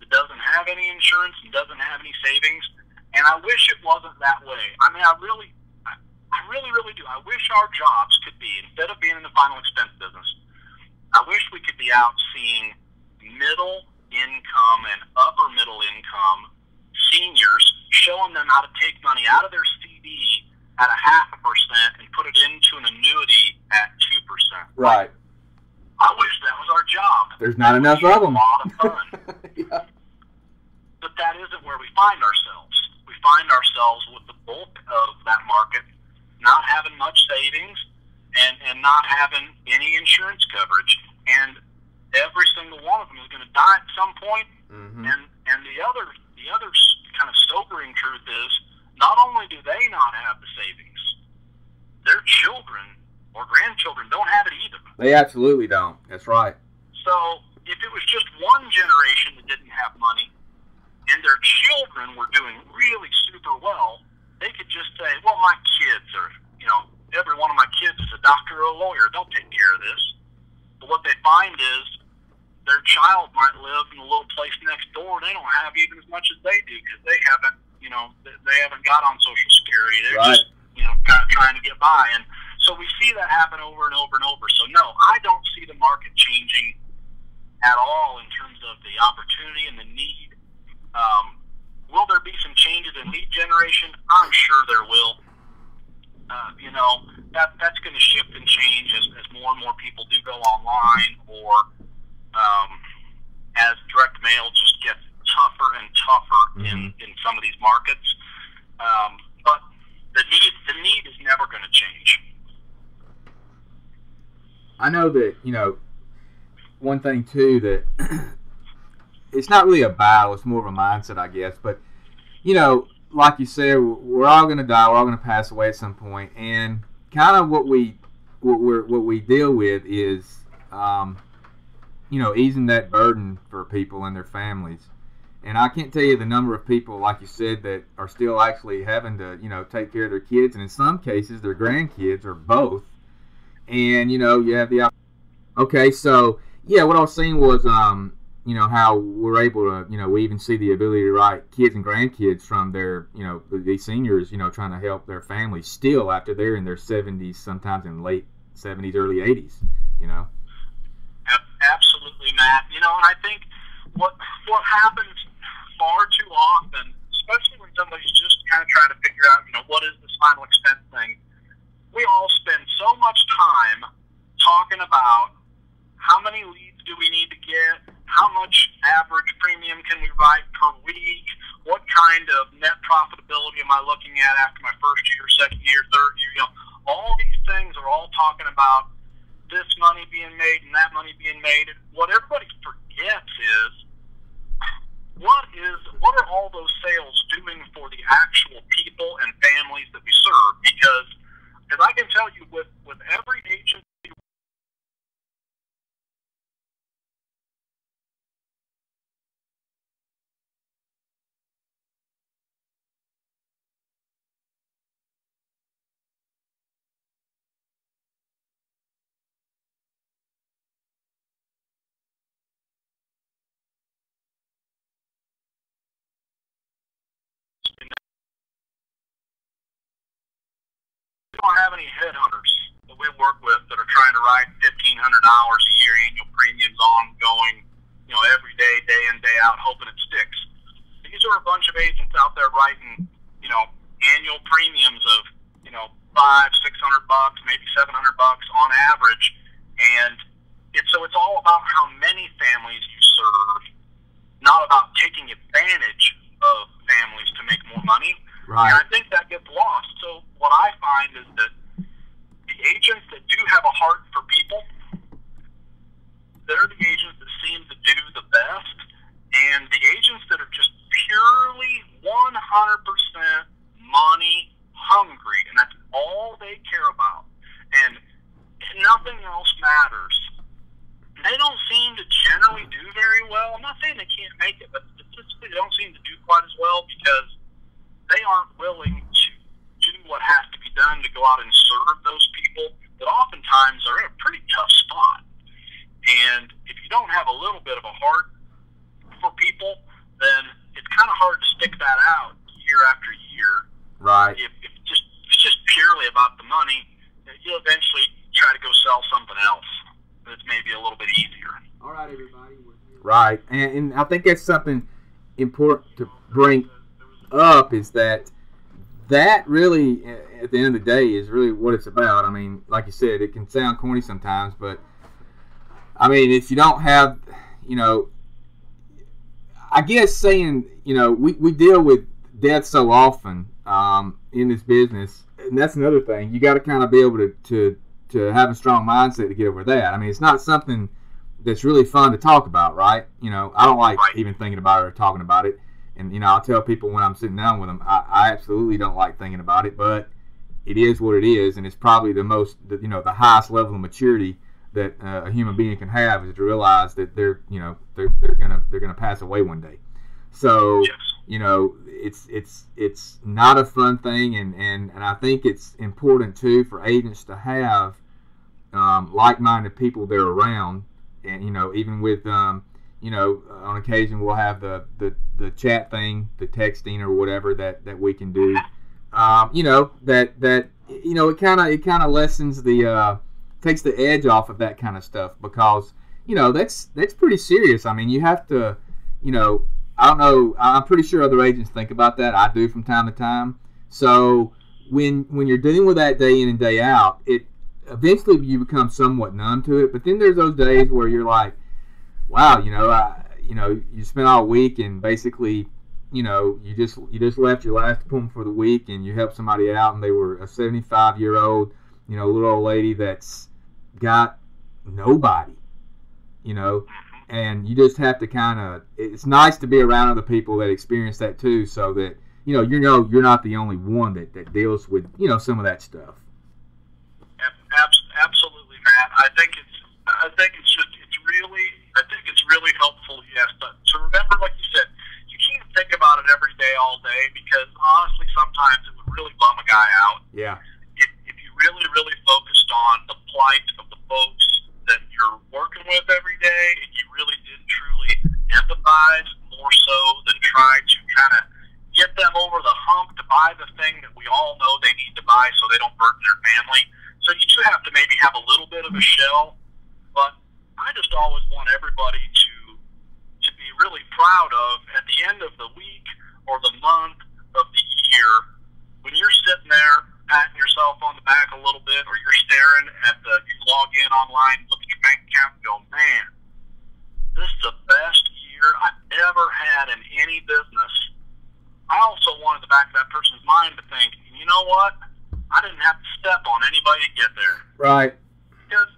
that doesn't have any insurance and doesn't have any savings. And I wish it wasn't that way. I mean, I really, I, I really, really do. I wish our jobs could be, instead of being in the final expense business, I wish we could be out seeing middle income and upper middle income seniors, showing them how to take money out of their C D at a half a percent and put it into an annuity at two percent. Right. I wish that was our job. There's not that enough of them. A lot of fun. yeah. But that isn't where we find. find ourselves. We find ourselves with the bulk of that market not having much savings and, and not having any insurance coverage. And every single one of them is going to die at some point. Mm-hmm. And, and the other the other kind of sobering truth is, not only do they not have the savings, their children or grandchildren don't have it either. They absolutely don't. That's right. So if it was just one generation that didn't have money and their children were doing really super well, they could just say, well, my kids are, you know, every one of my kids is a doctor or a lawyer. They'll take care of this. But what they find is their child might live in a little place next door. They don't have even as much as they do because they haven't, you know, they haven't got on Social Security. They're right. just, you know, kind of trying to get by. And so we see that happen over and over and over. So, no, I don't see the market changing at all in terms of the opportunity and the need. Um, will there be some changes in lead generation? I'm sure there will. Uh, you know, that that's going to shift and change as, as more and more people do go online, or um, as direct mail just gets tougher and tougher mm-hmm. in, in some of these markets. Um, but the need, the need is never going to change. I know that, you know, one thing too that it's not really a battle, it's more of a mindset, I guess. But, you know, like you said, we're all going to die, we're all going to pass away at some point, and kind of what we what we what we deal with is, um, you know, easing that burden for people and their families. And I can't tell you the number of people, like you said, that are still actually having to, you know, take care of their kids, and in some cases their grandkids or both. And, you know, you have the okay, so yeah, what I was saying was, um, you know, how we're able to, you know, we even see the ability to write kids and grandkids from their, you know, these seniors, you know, trying to help their families still after they're in their seventies, sometimes in late seventies, early eighties, you know. Absolutely, Matt. You know, and I think what what happens far too often, especially when somebody's just kind of trying to figure out, you know, what is this final expense thing, we all spend so much time talking about how many leads do we need to get, how much average premium can we write per week, what kind of net profitability am I looking at after my first year, second year, third year. You know, all these things are all talking about this money being made and that money being made. And what everybody forgets is, what is what are all those sales doing for the actual people and families that we serve? Because as I can tell you, with, with every agency, we don't have any headhunters that we work with that are trying to write fifteen hundred dollars a year annual premiums ongoing, you know, every day, day in, day out, hoping it sticks. These are a bunch of agents out there writing, you know, annual premiums of, you know, five, six hundred bucks, maybe seven hundred bucks on average, and it's so it's all about how many families you serve, not about taking advantage of families to make more money. Right. And I think that gets lost. So what I find is that the agents that do have a heart for people, they're the agents that seem to do the best. And the agents that are just purely one hundred percent money hungry, and that's all they care about, and nothing else matters, they don't seem to generally do very well. I'm not saying they can't make it, but statistically they don't seem to do quite as well because they aren't willing to do what has to be done to go out and serve those people that oftentimes are in a pretty tough spot. And if you don't have a little bit of a heart for people, then it's kind of hard to stick that out year after year. Right. If, if, just, if it's just purely about the money, you'll eventually try to go sell something else that's maybe a little bit easier. All right, everybody. Right. And, and I think that's something important to bring up, is that that really at the end of the day is really what it's about. I mean, like you said, it can sound corny sometimes, but I mean, if you don't have, you know, I guess saying, you know, we, we deal with death so often um, in this business, and that's another thing. You got to kind of be able to, to, to have a strong mindset to get over that. I mean, it's not something that's really fun to talk about, right? You know, I don't like even thinking about it or talking about it. And, you know, I'll tell people when I'm sitting down with them, I, I absolutely don't like thinking about it, but it is what it is, and it's probably the most, you know, the highest level of maturity that uh, a human being can have is to realize that they're, you know, they're they're gonna they're gonna pass away one day. So, yes. You know, it's it's it's not a fun thing, and and and I think it's important too for agents to have um, like-minded people they're around, and you know, even with um, you know, on occasion we'll have the the the chat thing, the texting or whatever that that we can do. Um, you know that that you know it kind of it kind of lessens the uh, takes the edge off of that kind of stuff, because you know that's that's pretty serious. I mean, you have to, you know, I don't know. I'm pretty sure other agents think about that. I do from time to time. So when when you're dealing with that day in and day out, it eventually you become somewhat numb to it. But then there's those days where you're like, wow, you know, I, you know, you spent all week and basically, you know, you just you just left your last appointment for the week, and you helped somebody out, and they were a seventy-five year old, you know, little old lady that's got nobody, you know, and you just have to kind of. It's nice to be around other people that experience that too, so that you know you know you're not the only one that, that deals with you know some of that stuff. Absolutely, Matt. I think it's I think it's just it's really I think it's really helpful. Yes, but to remember, like you said, think about it every day, all day, because honestly, sometimes it would really bum a guy out. Yeah. If, if you really, really focused on the plight of the folks that you're working with every day, and you really did truly empathize more so than try to kind of get them over the hump to buy the thing that we all know they need to buy so they don't burden their family. So you do have to maybe have a little bit of a shell, but I just always want everybody to really proud of at the end of the week or the month of the year, when you're sitting there patting yourself on the back a little bit, or you're staring at the, you log in online, look at your bank account and go, man, this is the best year I've ever had in any business. I also want in the back of that person's mind to think, you know what, I didn't have to step on anybody to get there. Right. Because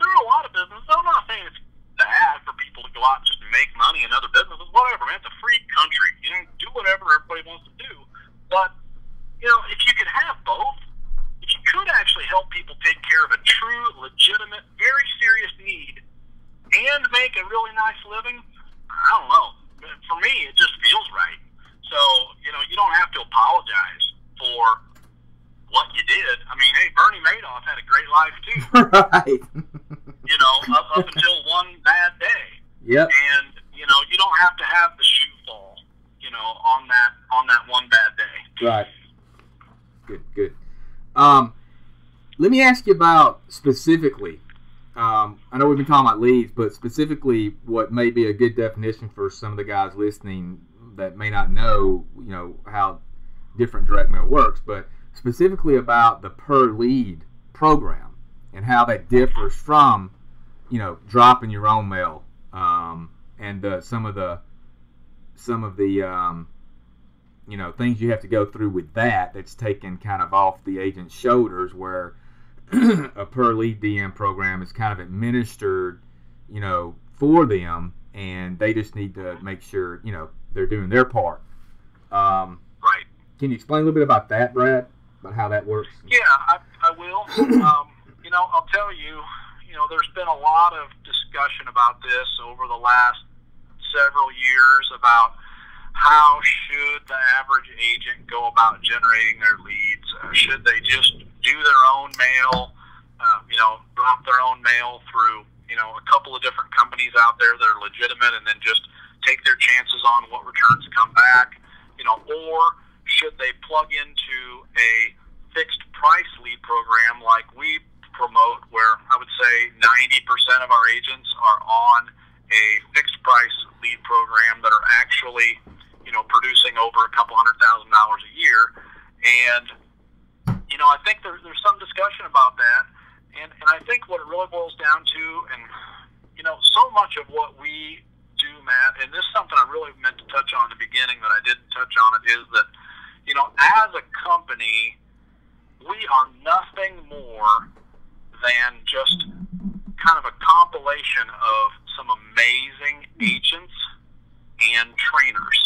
there are a lot of businesses, I'm not saying it's bad for people to go out just to make money in other businesses, whatever, man. It's a free country. You know, do whatever everybody wants to do. But, you know, if you could have both, if you could actually help people take care of a true, legitimate, very serious need and make a really nice living, I don't know. For me, it just feels right. So, you know, you don't have to apologize for what you did. I mean, hey, Bernie Madoff had a great life, too. Right. You know, up, up until one bad day. Yep. And, you know, you don't have to have the shoe fall, you know, on that on that one bad day. Right. Good, good. Um, let me ask you about specifically, um, I know we've been talking about leads, but specifically what may be a good definition for some of the guys listening that may not know, you know, how different direct mail works, but specifically about the per lead program and how that differs from, you know, dropping your own mail um, and uh, some of the some of the um, you know things you have to go through with that. That's taken kind of off the agent's shoulders, where a per lead D M program is kind of administered, you know, for them, and they just need to make sure you know they're doing their part. Um, right. Can you explain a little bit about that, Brad? About how that works? Yeah, I, I will. Um, you know, I'll tell you, you know, there's been a lot of discussion about this over the last several years about how should the average agent go about generating their leads. Uh, should they just do their own mail, uh, you know, drop their own mail through, you know, a couple of different companies out there that are legitimate and then just take their chances on what returns come back, you know, or should they plug into a fixed price lead program like we promote, where I would say ninety percent of our agents are on a fixed price lead program that are actually, you know, producing over a couple hundred thousand dollars a year. And, you know, I think there, there's some discussion about that. And, and I think what it really boils down to, and, you know, so much of what we do Matt, and this is something I really meant to touch on in the beginning that I didn't touch on it, is that, you know, as a company, we are nothing more than just kind of a compilation of some amazing agents and trainers.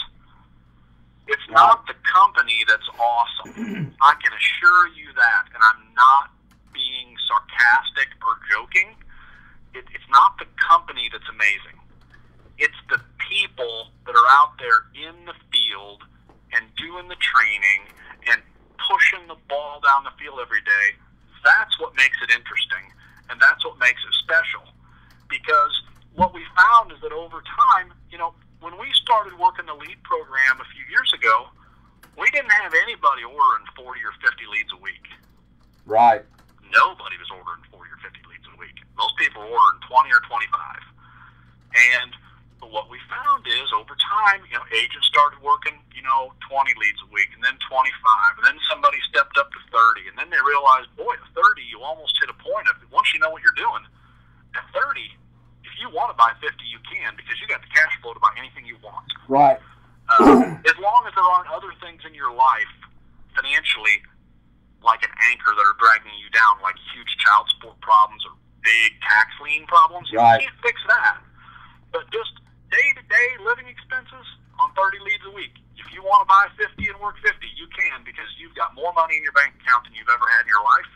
It's not the company that's awesome. I can assure you that, and I'm not being sarcastic or joking. It, it's not the company that's amazing. It's the people that are out there in the field and doing the training and pushing the ball down the field every day. That's what makes it interesting, and that's what makes it special. Because what we found is that over time, you know, when we started working the lead program a few years ago, we didn't have anybody ordering forty or fifty leads a week. Right. Nobody was ordering forty or fifty leads a week. Most people were ordering twenty or twenty-five. And what we found is over time, you know, agents started working, you know, twenty leads a week, and then twenty-five, and then somebody stepped up to thirty, and then they realized, boy, at thirty, you almost hit a point of, once you know what you're doing, at thirty, if you want to buy fifty, you can, because you got the cash flow to buy anything you want. Right. Uh, as long as there aren't other things in your life financially, like an anchor, that are dragging you down, like huge child support problems or big tax lien problems, right. You can't fix that. But just day-to-day living expenses on thirty leads a week. If you want to buy fifty and work fifty, you can, because you've got more money in your bank account than you've ever had in your life.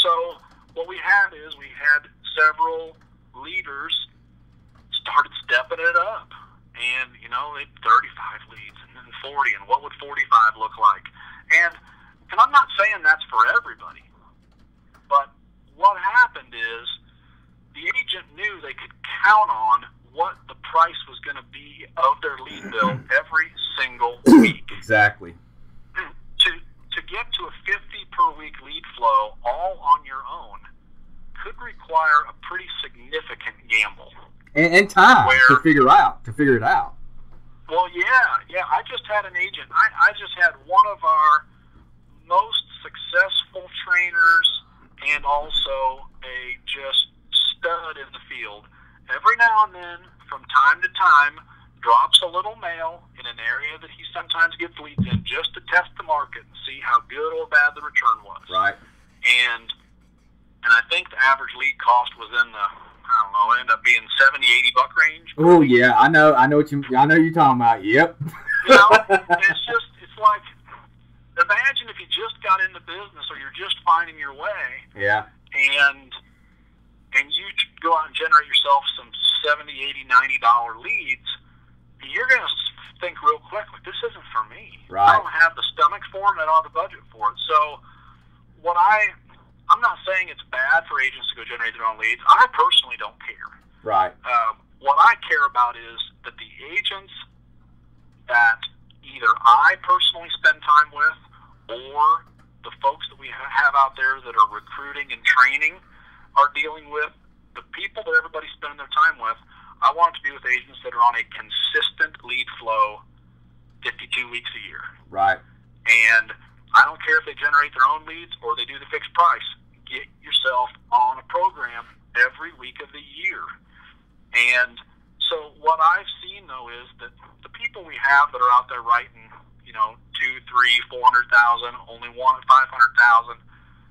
So what we had is we had several leaders started stepping it up. And, you know, they had thirty-five leads and then forty. And what would forty-five look like? And, and I'm not saying that's for everybody. But what happened is the agent knew they could count on what the price was going to be of their lead bill every single week. Exactly. To to get to a fifty per week lead flow all on your own could require a pretty significant gamble and, and time where, to figure out to figure it out. Well, yeah, yeah. I just had an agent. I I just had one of our most successful trainers and also a just stud in the field. Every now and then, from time to time, drops a little mail in an area that he sometimes gets leads in just to test the market and see how good or bad the return was. Right. And and I think the average lead cost was in the, I don't know, it ended up being seventy, eighty buck range. Oh, yeah. I know I know what you I know you're talking about. Yep. You know, it's just, it's like, imagine if you just got into business or you're just finding your way. Yeah. And... and you go out and generate yourself some seventy, eighty, ninety dollar leads, you're going to think real quick, like, this isn't for me. Right. I don't have the stomach for it, I don't have the budget for it. So what I, I'm not saying it's bad for agents to go generate their own leads. I personally don't care. Right. Um, what I care about is that the agents that either I personally spend time with or the folks that we have out there that are recruiting and training are dealing with, the people that everybody's spending their time with, I want it to be with agents that are on a consistent lead flow fifty-two weeks a year. Right. And I don't care if they generate their own leads or they do the fixed price. Get yourself on a program every week of the year. And so what I've seen, though, is that the people we have that are out there writing, you know, two, three, four hundred thousand, only one at five hundred thousand.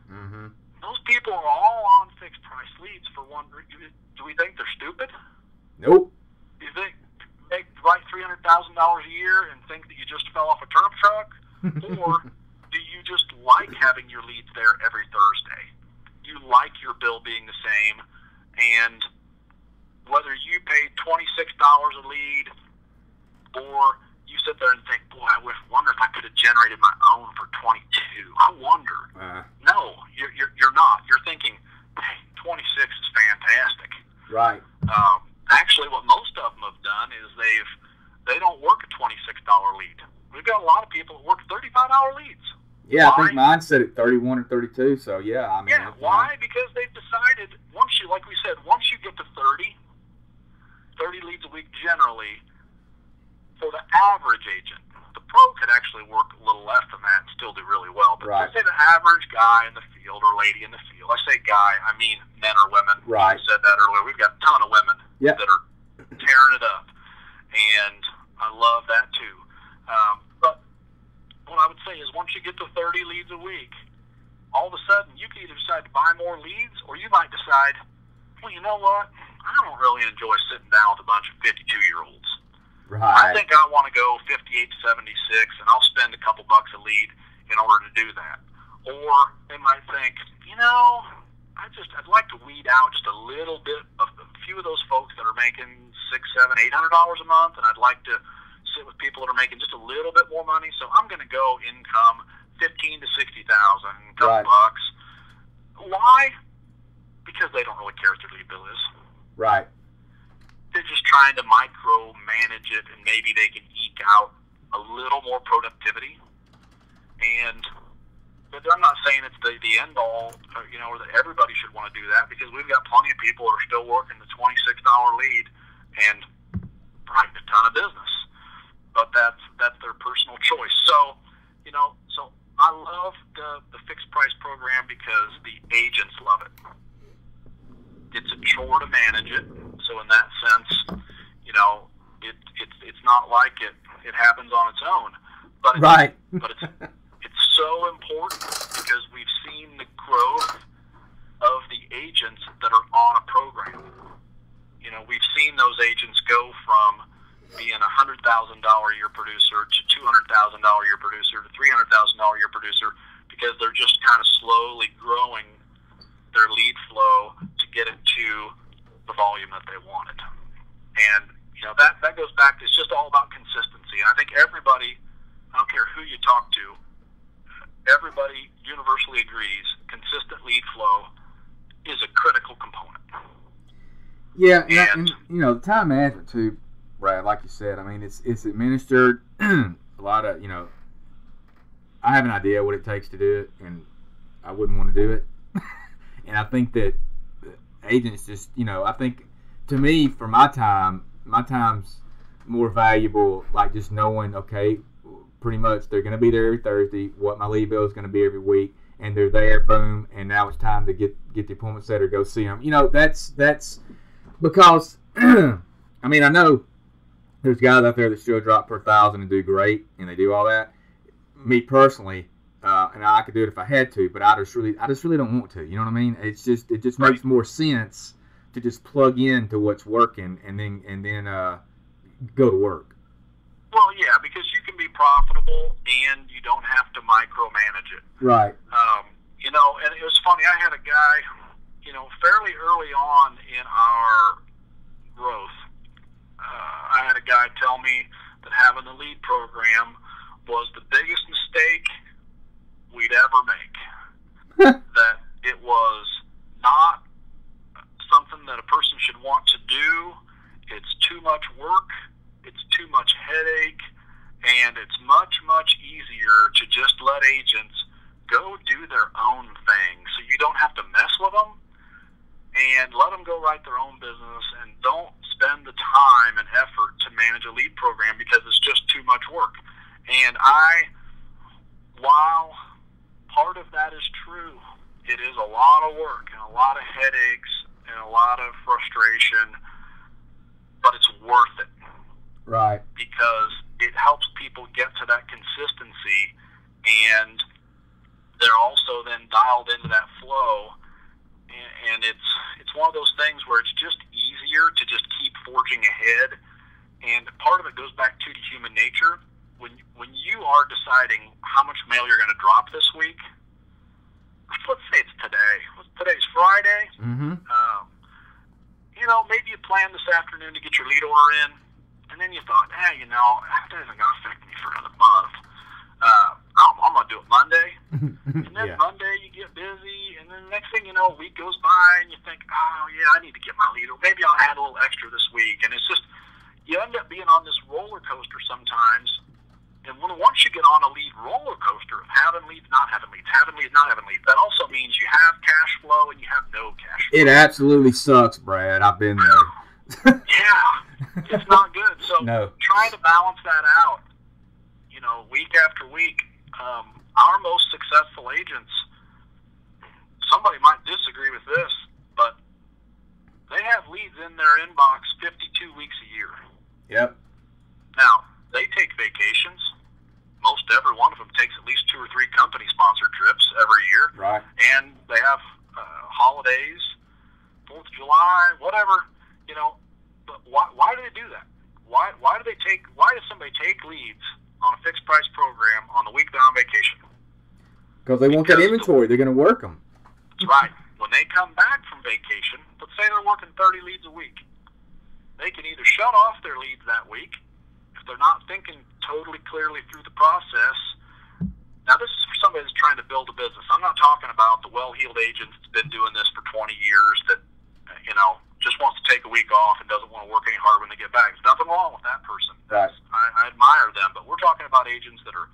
Mm-hmm. Those people are all on fixed price leads for one reason. Do we think they're stupid? Nope. Do you think they write three hundred thousand dollars a year and think that you just fell off a turnip truck? Or do you just like having your leads there every Thursday? You like your bill being the same, and whether you pay twenty-six dollars a lead or you sit there and think, boy, I wonder if I could have generated my own for twenty-two. I wonder. Uh, no, you're, you're, you're not. You're thinking, hey, twenty-six is fantastic. Right. Um, actually, what most of them have done is they've, they don't work a twenty-six dollar lead. We've got a lot of people that work thirty-five dollar leads. Yeah, why? I think mine said at thirty-one or thirty-two, so yeah. I mean, yeah, why? Fine. Because they've decided, once you, like we said, once you get to thirty, thirty leads a week generally, for the average agent, the pro could actually work a little less than that and still do really well. But right. Let's say the average guy in the field or lady in the field, I say guy, I mean men or women. Right. I said that earlier. We've got a ton of women yep. that are tearing it up. and I love that too. Um, but what I would say is once you get to thirty leads a week, all of a sudden you can either decide to buy more leads, or you might decide, well, you know what? I don't really enjoy sitting down with a bunch of fifty-two-year-olds. Right. I think I want to go fifty-eight to seventy-six, and I'll spend a couple bucks a lead in order to do that. Or they might think, you know, I just I'd like to weed out just a little bit of a few of those folks that are making six, seven, eight hundred dollars a month, and I'd like to sit with people that are making just a little bit more money. So I'm going to go income fifteen to sixty thousand, a couple right. bucks. Why? Because they don't really care what their lead bill is. Right. They're just trying to micromanage it, and maybe they can eke out a little more productivity. And I'm not saying it's the, the end all, or, you know, or that everybody should want to do that, because we've got plenty of people that are still working the twenty-six dollar lead and writing a ton of business. But that's that's their personal choice. So, you know, so I love the, the fixed price program because the agents love it. It's a chore to manage it. So in that sense, you know, it, it it's not like it it happens on its own. But right. It, but it's so important because we've seen the growth of the agents that are on a program. You know, we've seen those agents go from being a hundred thousand dollar a year producer to two hundred thousand dollar a year producer to three hundred thousand dollar a year producer, because they're just kind of slowly growing their lead flow to get it to the volume that they wanted. And you know, that that goes back to, it's just all about consistency. And I think everybody, I don't care who you talk to, everybody universally agrees consistent lead flow is a critical component. Yeah, and, and you know, the time management too, Brad, like you said, I mean, it's it's administered a lot of, you know, I have an idea what it takes to do it, and I wouldn't want to do it. And I think that agents just, you know, I think, to me, for my time, my time's more valuable, like just knowing, okay, pretty much they're going to be there every Thursday, what my lead bill is going to be every week, and they're there, boom, and now it's time to get get the appointment set or go see them. You know, that's that's because I mean, I know there's guys out there that still drop per thousand and do great, and they do all that. Me personally, uh, and I could do it if I had to, but I just really I just really don't want to. You know what I mean? It's just it just makes more sense to just plug in to what's working and then and then uh, go to work. Well, yeah, because you can be profitable and you don't have to micromanage it. Right. Um, you know, and it was funny. I had a guy, you know, fairly early on in our growth, uh, I had a guy tell me that having the lead program was the biggest mistake we'd ever make. That it was not something that a person should want to do. It's too much work. It's too much headache, and it's much, much easier to just let agents go do their own thing, so you don't have to mess with them, and let them go write their own business, and don't spend the time and effort to manage a lead program because it's just too much work. And I, while part of that is true, it is a lot of work and a lot of headaches and a lot of frustration, but it's worth it. Right. Because it helps people get to that consistency, and they're also then dialed into that flow. And it's it's one of those things where it's just easier to just keep forging ahead. And part of it goes back to human nature. When, when you are deciding how much mail you're going to drop this week, let's say it's today. Today's Friday. Mm-hmm. Um, you know, maybe you plan this afternoon to get your lead order in. And then you thought, hey, you know, that isn't going to affect me for another month. Uh, I'm, I'm going to do it Monday. And then yeah. Monday you get busy, and then the next thing you know, a week goes by, and you think, oh, yeah, I need to get my lead. Or maybe I'll add a little extra this week. And it's just, you end up being on this roller coaster sometimes. And when, once you get on a lead roller coaster of having leads, not having leads, having leads, not having leads, that also means you have cash flow and you have no cash flow. It absolutely sucks, Brad. I've been there. Yeah, it's not good. So no. Try to balance that out, you know, week after week. Um, our most successful agents, somebody might disagree with this, but they have leads in their inbox fifty-two weeks a year. Yep. Now, they take vacations. Most every one of them takes at least two or three company-sponsored trips every year. Right. And they have uh, holidays, fourth of July, whatever, you know. But why, why do they do that? Why, why do they take, why does somebody take leads on a fixed-price program on the week they're on vacation? Because they won't get inventory. They're going to work them. That's right. When they come back from vacation, let's say they're working thirty leads a week. They can either shut off their leads that week if they're not thinking totally clearly through the process. Now, this is for somebody that's trying to build a business. I'm not talking about the well-heeled agent that's been doing this for twenty years that, you know, just wants to take a week off and doesn't want to work any harder when they get back. There's nothing wrong with that person. Right. I, I admire them, but we're talking about agents that are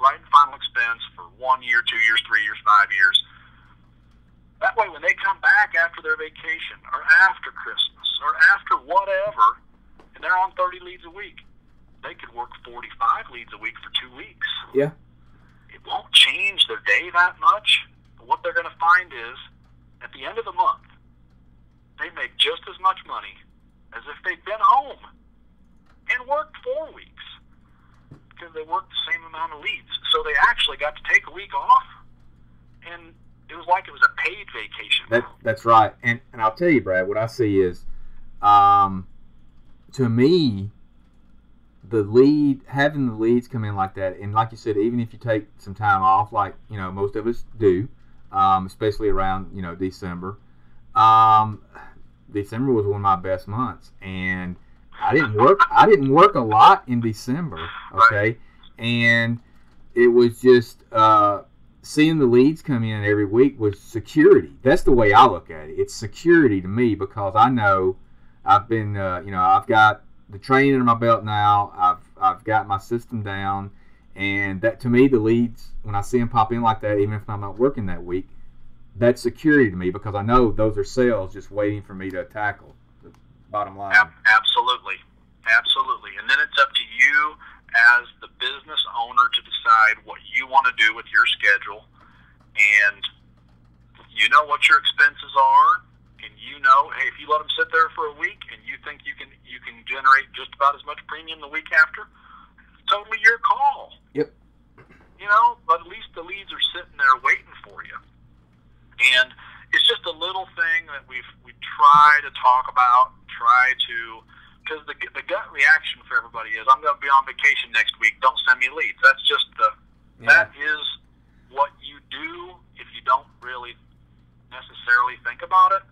right in final expense for one year, two years, three years, five years. That way, when they come back after their vacation or after Christmas or after whatever, and they're on thirty leads a week, they could work forty-five leads a week for two weeks. Yeah. It won't change their day that much, but what they're going to find is at the end of the month, they make just as much money as if they'd been home and worked four weeks because they worked the same amount of leads. So they actually got to take a week off, and it was like it was a paid vacation. That, that's right. And, and I'll tell you, Brad, what I see is, um, to me, the lead, having the leads come in like that, and like you said, even if you take some time off, like, you know, most of us do, um, especially around, you know, December. Um, December was one of my best months, and I didn't work. I didn't work a lot in December, okay? Right. And it was just uh, seeing the leads come in every week was security. That's the way I look at it. It's security to me because I know I've been, uh, you know, I've got the training in my belt now. I've I've got my system down, and that to me, the leads, when I see them pop in like that, even if I'm not working that week, that's security to me because I know those are sales just waiting for me to tackle. The bottom line. Absolutely, absolutely. And then it's up to you as the business owner to decide what you want to do with your schedule, and you know what your expenses are. And you know, hey, if you let them sit there for a week and you think you can you can generate just about as much premium the week after, it's totally your call. Yep. You know, but at least the leads are sitting there waiting for you. And it's just a little thing that we've we try to talk about, try to, because the, the gut reaction for everybody is, I'm going to be on vacation next week, don't send me leads. That's just the, yeah. That is what you do if you don't really necessarily think about it.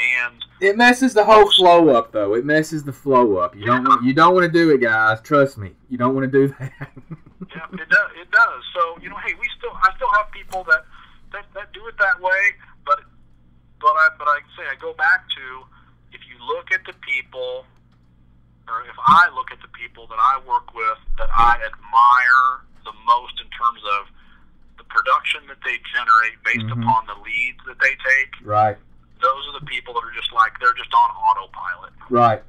And it messes the whole flow up, though. It messes the flow up. You yeah. don't want, you don't want to do it, guys. Trust me, you don't want to do that. Yeah, it does. It does. So you know, hey, we still, I still have people that, that that do it that way. But but I but I say I go back to, if you look at the people, or if I look at the people that I work with that I admire the most in terms of the production that they generate based mm-hmm. upon the leads that they take. Right. Those are the people that are just like, they're just on autopilot. Right.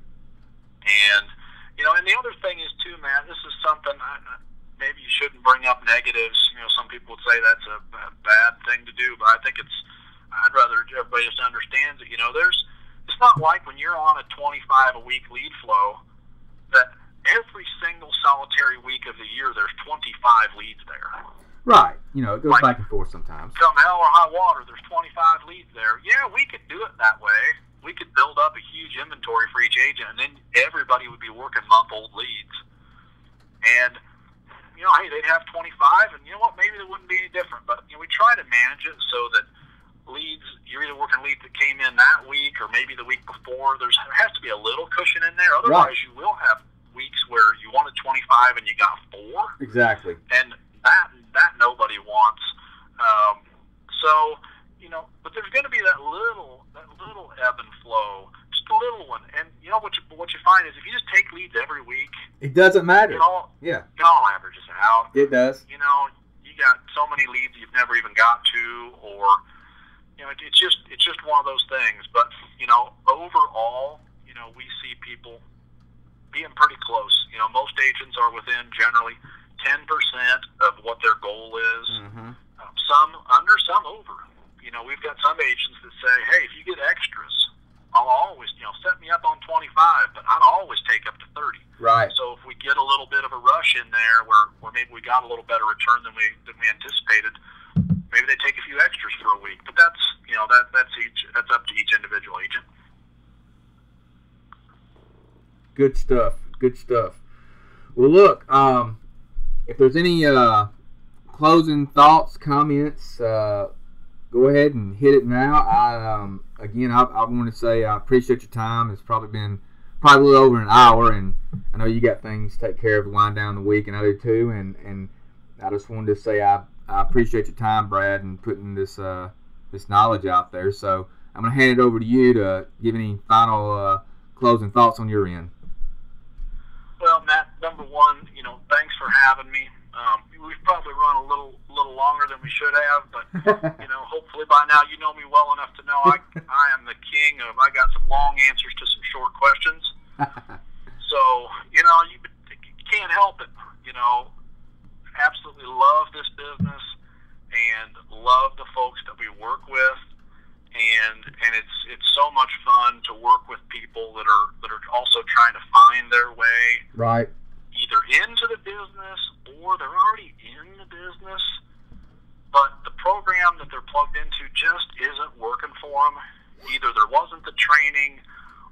And, you know, and the other thing is, too, man, this is something, I, maybe you shouldn't bring up negatives. You know, some people would say that's a, a bad thing to do, but I think it's, I'd rather everybody just understands it. You know, there's, it's not like when you're on a twenty-five a week lead flow that every single solitary week of the year there's twenty-five leads there. Right. You know, it goes like, back and forth sometimes. Come hell or high water, there's twenty-five leads there. Yeah, we could do it that way. We could build up a huge inventory for each agent, and then everybody would be working month-old leads. And, you know, hey, they'd have twenty-five, and you know what? Maybe they wouldn't be any different. But, you know, we try to manage it so that leads, you're either working leads that came in that week or maybe the week before. There's, there has to be a little cushion in there. Otherwise, right. You will have weeks where you wanted twenty-five and you got four. Exactly. And that that nobody wants. Um, so, you know, but there's going to be that little that little ebb and flow, just a little one. And you know what you what you find is if you just take leads every week, it doesn't matter. It all yeah, it all averages out. It does. You know, you got so many leads you've never even got to, or you know, it, it's just it's just one of those things. But you know, overall, you know, we see people being pretty close. You know, most agents are within generally ten percent of what their goal is, mm-hmm. um, some under, some over. You know, we've got some agents that say, hey, if you get extras, I'll always, you know, set me up on twenty-five, but I'll always take up to thirty. Right. So if we get that, that's each, that's up to each individual agent. Good stuff. Good stuff. Well, look, um, if there's any uh, closing thoughts, comments, uh, go ahead and hit it now. I, um, again, I, I want to say I appreciate your time. It's probably been probably a little over an hour, and I know you got things to take care of, wind down the week, and I do too. And, and I just wanted to say I, I appreciate your time, Brad, and putting this uh, this knowledge out there. So I'm going to hand it over to you to give any final uh, closing thoughts on your end. Well, Matt, number one, you know, thanks for having me. Um, we've probably run a little little longer than we should have, but, you know, hopefully by now you know me well enough to know I, I am the king of, I got some long answers to some short questions. So, you know, you, you can't help it. You know, absolutely love this business and love the folks that we work with. And and it's it's so much fun to work with people that are that are also trying to find their way, right? Either into the business or they're already in the business, but the program that they're plugged into just isn't working for them. Either there wasn't the training,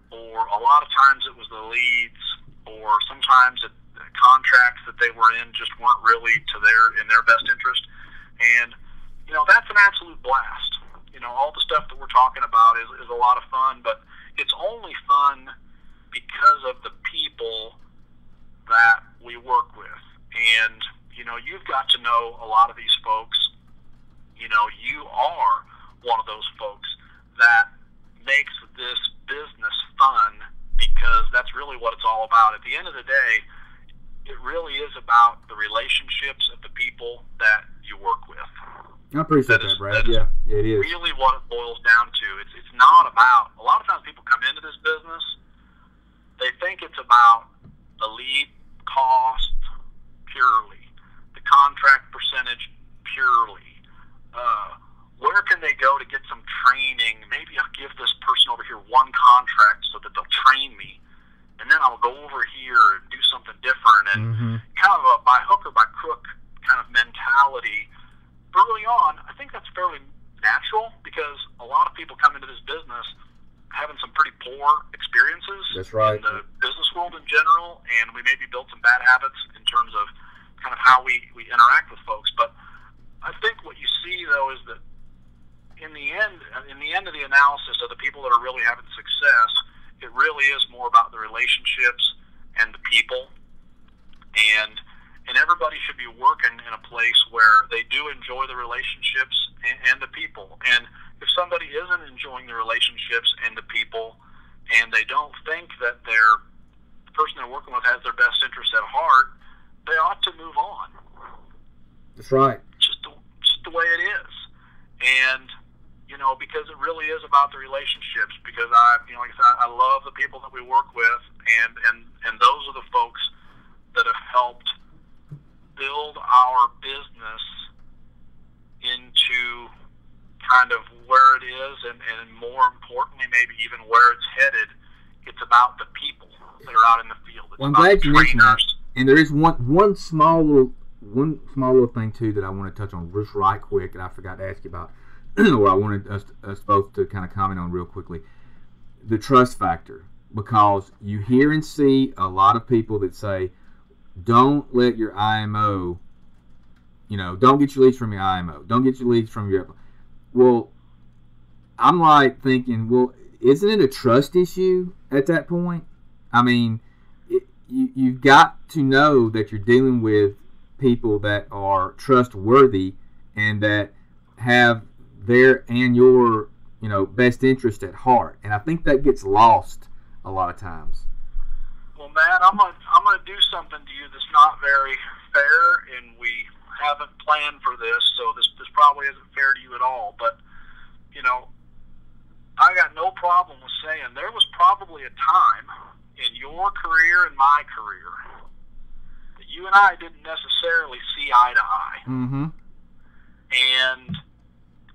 or a lot of times it was the leads, or sometimes it, the contracts that they were in just weren't really to their in their best interest. And you know, that's an absolute blast. You know, all the stuff that we're talking about is, is a lot of fun, but it's only fun because of the people that we work with. And, you know, you've got to know a lot of these folks. You know, you are one of those folks that makes this business fun, because that's really what it's all about. At the end of the day, it really is about the relationships of the people that you work with. I appreciate that, is, that Brad. That yeah, it is. Really what it boils down to. It's, it's not about, a lot of times people come into this business, they think it's about the lead cost purely, the contract percentage purely. Uh, where can they go to get some training? Maybe I'll give this person over here one contract so that they'll train me, and then I'll go over here and do something different. And mm-hmm. kind of a by hook or by crook kind of mentality. Early on, I think that's fairly natural, because a lot of people come into this business having some pretty poor experiences that's right. in the business world in general, and we maybe built some bad habits in terms of kind of how we, we interact with folks. But I think what you see, though, is that in the end, in the end of the analysis of the people that are really having success, it really is more about the relationships and the people. And And everybody should be working in a place where they do enjoy the relationships and, and the people. And if somebody isn't enjoying the relationships and the people, and they don't think that their the person they're working with has their best interest at heart, they ought to move on. That's right. Just the, just the way it is. And, you know, because it really is about the relationships, because I, you know, like I said, I love the people that we work with, and, and, and those are the folks that have helped build our business into kind of where it is, and, and more importantly, maybe even where it's headed. It's about the people that are out in the field. It's well, I'm glad you mentioned that. And there is one one small little one small little thing too that I want to touch on just right quick, and I forgot to ask you about, or I wanted us, us both to kind of comment on real quickly. The trust factor, because you hear and see a lot of people that say, don't let your I M O, you know, don't get your leads from your I M O. Don't get your leads from your... Well, I'm like thinking, well, isn't it a trust issue at that point? I mean, it, you, you've got to know that you're dealing with people that are trustworthy and that have their and your, you know, best interest at heart. And I think that gets lost a lot of times. Well, Matt, I'm gonna I'm gonna do something to you that's not very fair, and we haven't planned for this, so this this probably isn't fair to you at all. But you know, I got no problem with saying there was probably a time in your career and my career that you and I didn't necessarily see eye to eye. Mm-hmm. And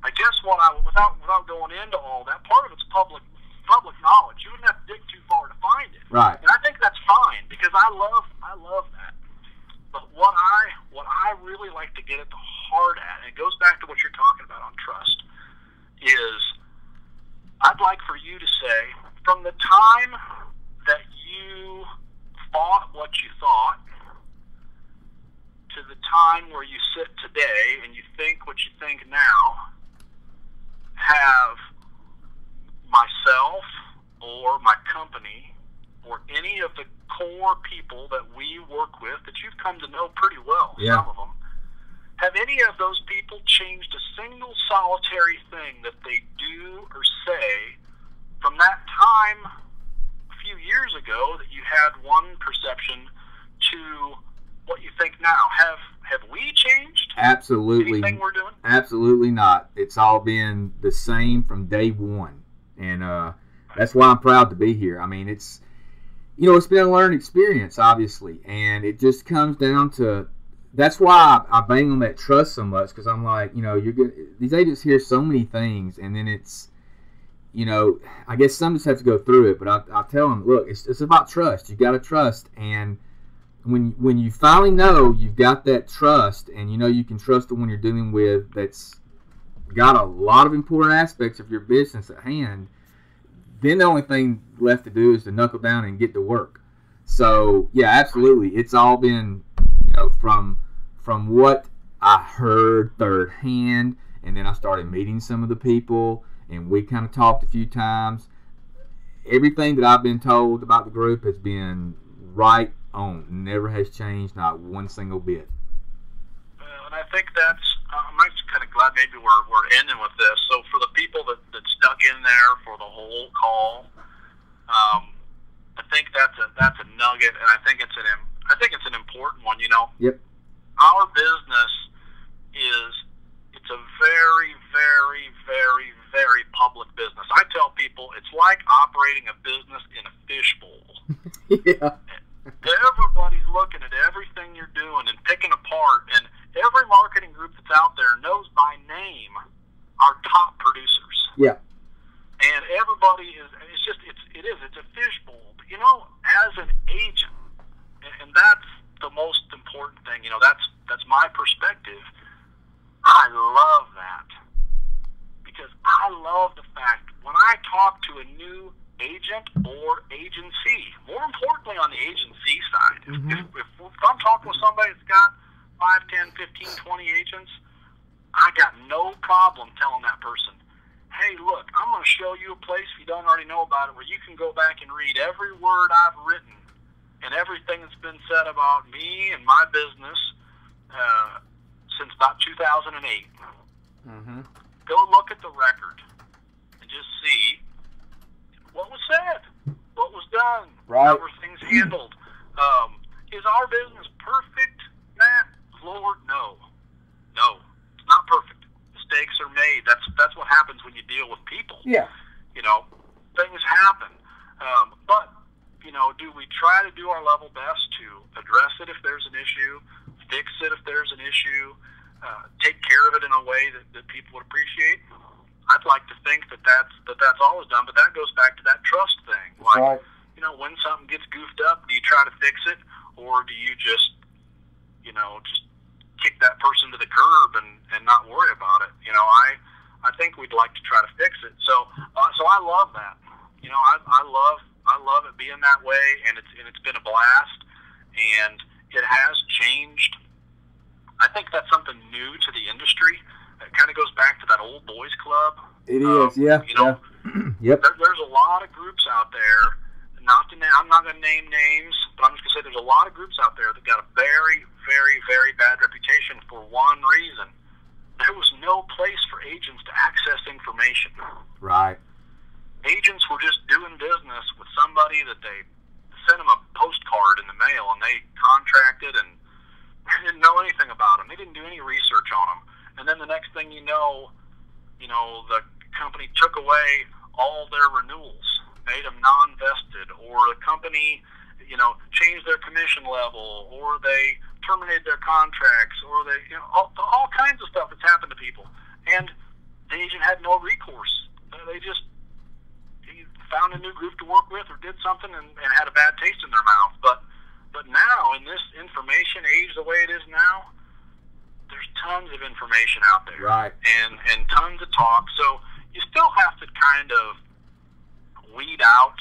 I guess what I without without going into all that, part of it's public. public knowledge. You wouldn't have to dig too far to find it. Right. And I think that's fine, because I love I love that. But what I what I really like to get at the heart at, and it goes back to what you're talking about on trust, is core people that we work with that you've come to know pretty well, yeah. some of them, have any of those people changed a single solitary thing that they do or say from that time a few years ago that you had one perception to what you think now? Have have we changed? Absolutely. Anything we're doing? Absolutely not. It's all been the same from day one. And uh, that's why I'm proud to be here. I mean, it's, you know, it's been a learned experience, obviously. And it just comes down to, that's why I, I bang on that trust so much, because I'm like, you know, you're gonna, these agents hear so many things, and then it's, you know, I guess some just have to go through it. But I, I tell them, look, it's, it's about trust. You got to trust. And when when you finally know you've got that trust, and you know you can trust the one you're dealing with that's got a lot of important aspects of your business at hand, then the only thing left to do is to knuckle down and get to work. So yeah, absolutely, it's all been, you know, from from what I heard third hand, and then I started meeting some of the people, and we kind of talked a few times. Everything that I've been told about the group has been right on, never has changed, not one single bit. Uh, and I think that's, I'm actually kind of glad maybe we're, we're ending with this. So for the people that, that stuck in there for the whole call, um, I think that's a that's a nugget, and I think it's an I think it's an important one. You know, yep. Our business is it's a very very very very public business. I tell people it's like operating a business in a fishbowl. Yeah. Everybody's looking at everything you're doing and picking apart, and every marketing group that's out there knows by name our top producers. Yeah. And everybody is, it's just, it's, it is, it's a fishbowl. But, you know, as an agent, and, and that's the most important thing, you know, that's, that's my perspective. I love that, because I love the fact when I talk to a new agent or agency, more importantly on the agency side, mm-hmm. if, if, if I'm talking with somebody that's got five, ten, fifteen, twenty agents, I got no problem telling that person, hey, look, I'm going to show you a place, if you don't already know about it, where you can go back and read every word I've written and everything that's been said about me and my business uh, since about two thousand eight. Mm-hmm. Go look at the record and just see what was said, what was done, right. How were things handled. Um, is our business perfect? Nah, Lord, no. No, it's not perfect. Mistakes are made. That's that's what happens when you deal with people. Yeah. You know, things happen. Um, but, you know, do we try to do our level best to address it if there's an issue, fix it if there's an issue, uh, take care of it in a way that, that people would appreciate? I'd like to think that that's, that that's always done, but that goes back to that trust thing. Like, right. You know, when something gets goofed up, do you try to fix it, or do you just, you know, just kick that person to the curb and, and not worry about it? You know, I I think we'd like to try to fix it. So uh, so I love that. You know, I I love I love it being that way, and it's and it's been a blast, and it has changed. I think that's something new to the industry. It kind of goes back to that old boys club. It um, is, yeah. You know, yeah. Yep. There, there's a lot of groups out there. Not to, I'm not going to name names, but I'm just going to say there's a lot of groups out there that got a very, very, very bad reputation for one reason. There was no place for agents to access information. Right. Agents were just doing business with somebody that they sent them a postcard in the mail, and they contracted and didn't know anything about them. They didn't do any research on them. And then the next thing you know, you know, the company took away all their renewals, made them non-vested, or the company, you know, changed their commission level, or they terminated their contracts, or they, you know, all, all kinds of stuff that's happened to people. And the agent had no recourse. They just found a new group to work with, or did something and, and had a bad taste in their mouth. But, but now, in this information age the way it is now, there's tons of information out there, right? And and tons of talk. So you still have to kind of weed out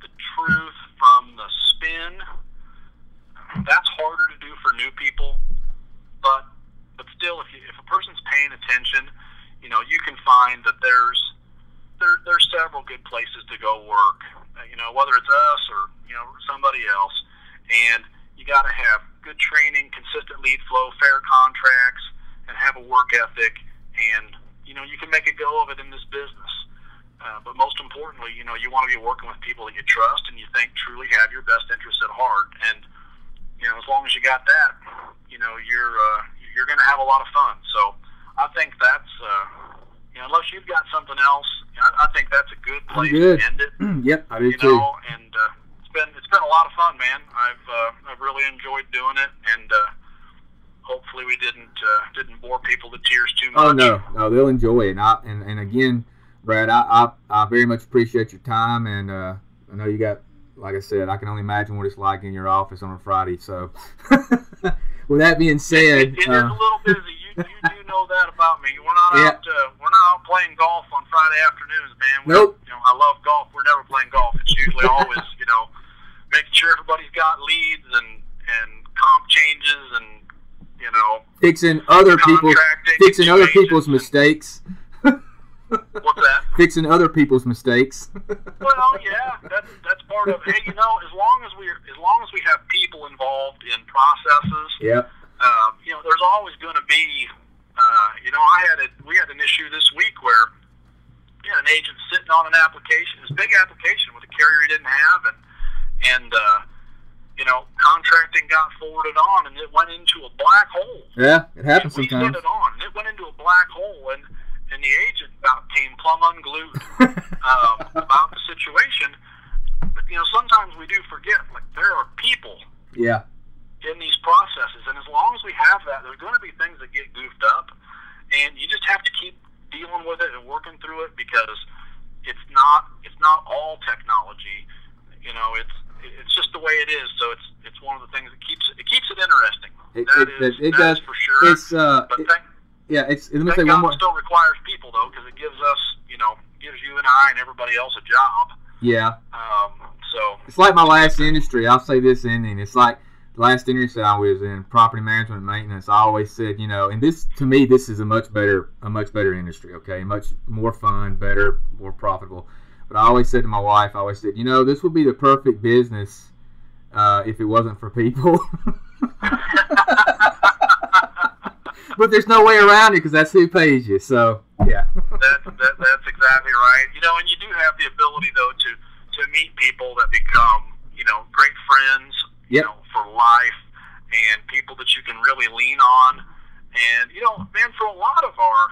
the truth from the spin. That's harder to do for new people, but but still, if you, if a person's paying attention, you know, you can find that there's there there's several good places to go work. you know, whether it's us or, you know, somebody else. And you got to have good training, consistent lead flow, fair contracts, and have a work ethic. And, you know, you can make a go of it in this business. Uh, but most importantly, you know, you want to be working with people that you trust and you think truly have your best interests at heart. And, you know, as long as you got that, you know, you're uh, you're going to have a lot of fun. So I think that's, uh, you know, unless you've got something else, I, I think that's a good place good. to end it. Mm, yep, I do too. You know, and uh, it's been it's been a lot of fun, man. I've uh, I've really enjoyed doing it, and uh, hopefully we didn't uh, didn't bore people to tears too much. Oh no, no, they'll enjoy it. And I, and, and again, Brad, I, I, I very much appreciate your time, and uh, I know you got, like I said, I can only imagine what it's like in your office on a Friday. So, with that being said, it, it uh, is a little busy. You, you do know that about me. We're not yeah. out uh, we're not out playing golf on Friday afternoons, man. We, nope. You know, I love golf. We're never playing golf. It's usually always, you know, making sure everybody's got leads and and comp changes and, you know, fixing other people's fixing other people's and, mistakes. What's that? Fixing other people's mistakes. Well, yeah, that's that's part of it. Hey, you know, as long as we as long as we have people involved in processes, yep. Um, you know, there's always going to be, uh, you know, I had a we had an issue this week where, you know, an agent sitting on an application, this big application with a carrier he didn't have, and and uh, you know, contracting got forwarded on, and it went into a black hole. Yeah, it happens and sometimes. We sent it on, and it went into a black hole, and. And the agent about came plumb unglued um, about the situation. But, you know, sometimes we do forget, like, there are people yeah. in these processes. And as long as we have that, there's going to be things that get goofed up. And you just have to keep dealing with it and working through it, because it's not it's not all technology. You know, it's it's just the way it is. So it's it's one of the things that keeps it, it, keeps it interesting. It, that it, is, it, it that does. Is for sure. It's, uh, but it, thank Yeah, it's. Let me say one more. Still requires people though, because it gives us, you know, gives you and I and everybody else a job. Yeah. Um. So it's like my last industry. I'll say this ending. It's like the last industry I was in, property management and maintenance. I always said, you know, and this to me, this is a much better, a much better industry. Okay, much more fun, better, more profitable. But I always said to my wife, I always said, you know, this would be the perfect business uh, if it wasn't for people. But there's no way around it, because that's who pays you. So, yeah. That's, that, that's exactly right. You know, and you do have the ability, though, to, to meet people that become, you know, great friends, yep. you know, for life, and people that you can really lean on. And, you know, man, for a lot of our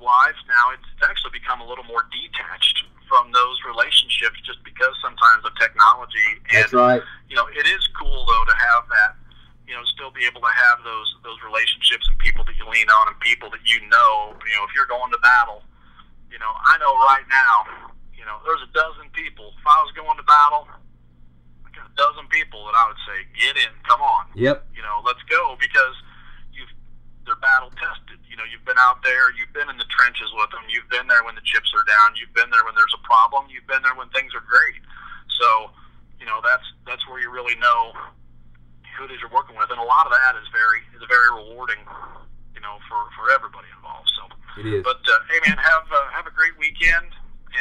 lives now, it's actually become a little more detached from those relationships, just because sometimes of technology. And, that's right. You know, it is cool, though, to have that. You know, still be able to have those those relationships and people that you lean on and people that you know. You know, if you're going to battle, you know, I know right now, you know, there's a dozen people. If I was going to battle, I got a dozen people that I would say, get in, come on. Yep. You know, let's go, because you've they're battle tested. You know, you've been out there, you've been in the trenches with them, you've been there when the chips are down, you've been there when there's a problem, you've been there when things are great. So, you know, that's that's where you really know who it is you're working with, and a lot of that is very is very rewarding, you know, for, for everybody involved. So it is. But uh, hey, man, have uh, have a great weekend,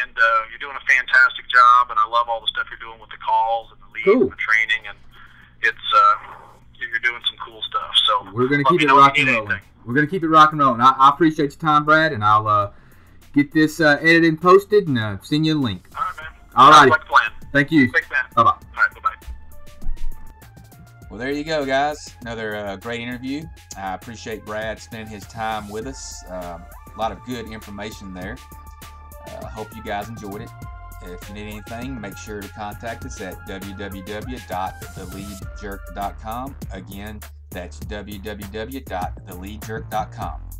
and uh, you're doing a fantastic job, and I love all the stuff you're doing with the calls and the lead cool. and the training, and it's uh, you're doing some cool stuff. So we're gonna keep it rock and rolling. We're gonna keep it rock and rolling. I, I appreciate your time, Brad, and I'll uh, get this uh, edited and posted, and uh, send you a link. All right, man. All right. Like the plan. Thank you. Thanks, man. Bye bye. All right. Bye bye. Well, there you go, guys. Another uh, great interview. I appreciate Brad spending his time with us. Um, a lot of good information there. I uh, hope you guys enjoyed it. If you need anything, make sure to contact us at w w w dot the lead jerk dot com. Again, that's w w w dot the lead jerk dot com.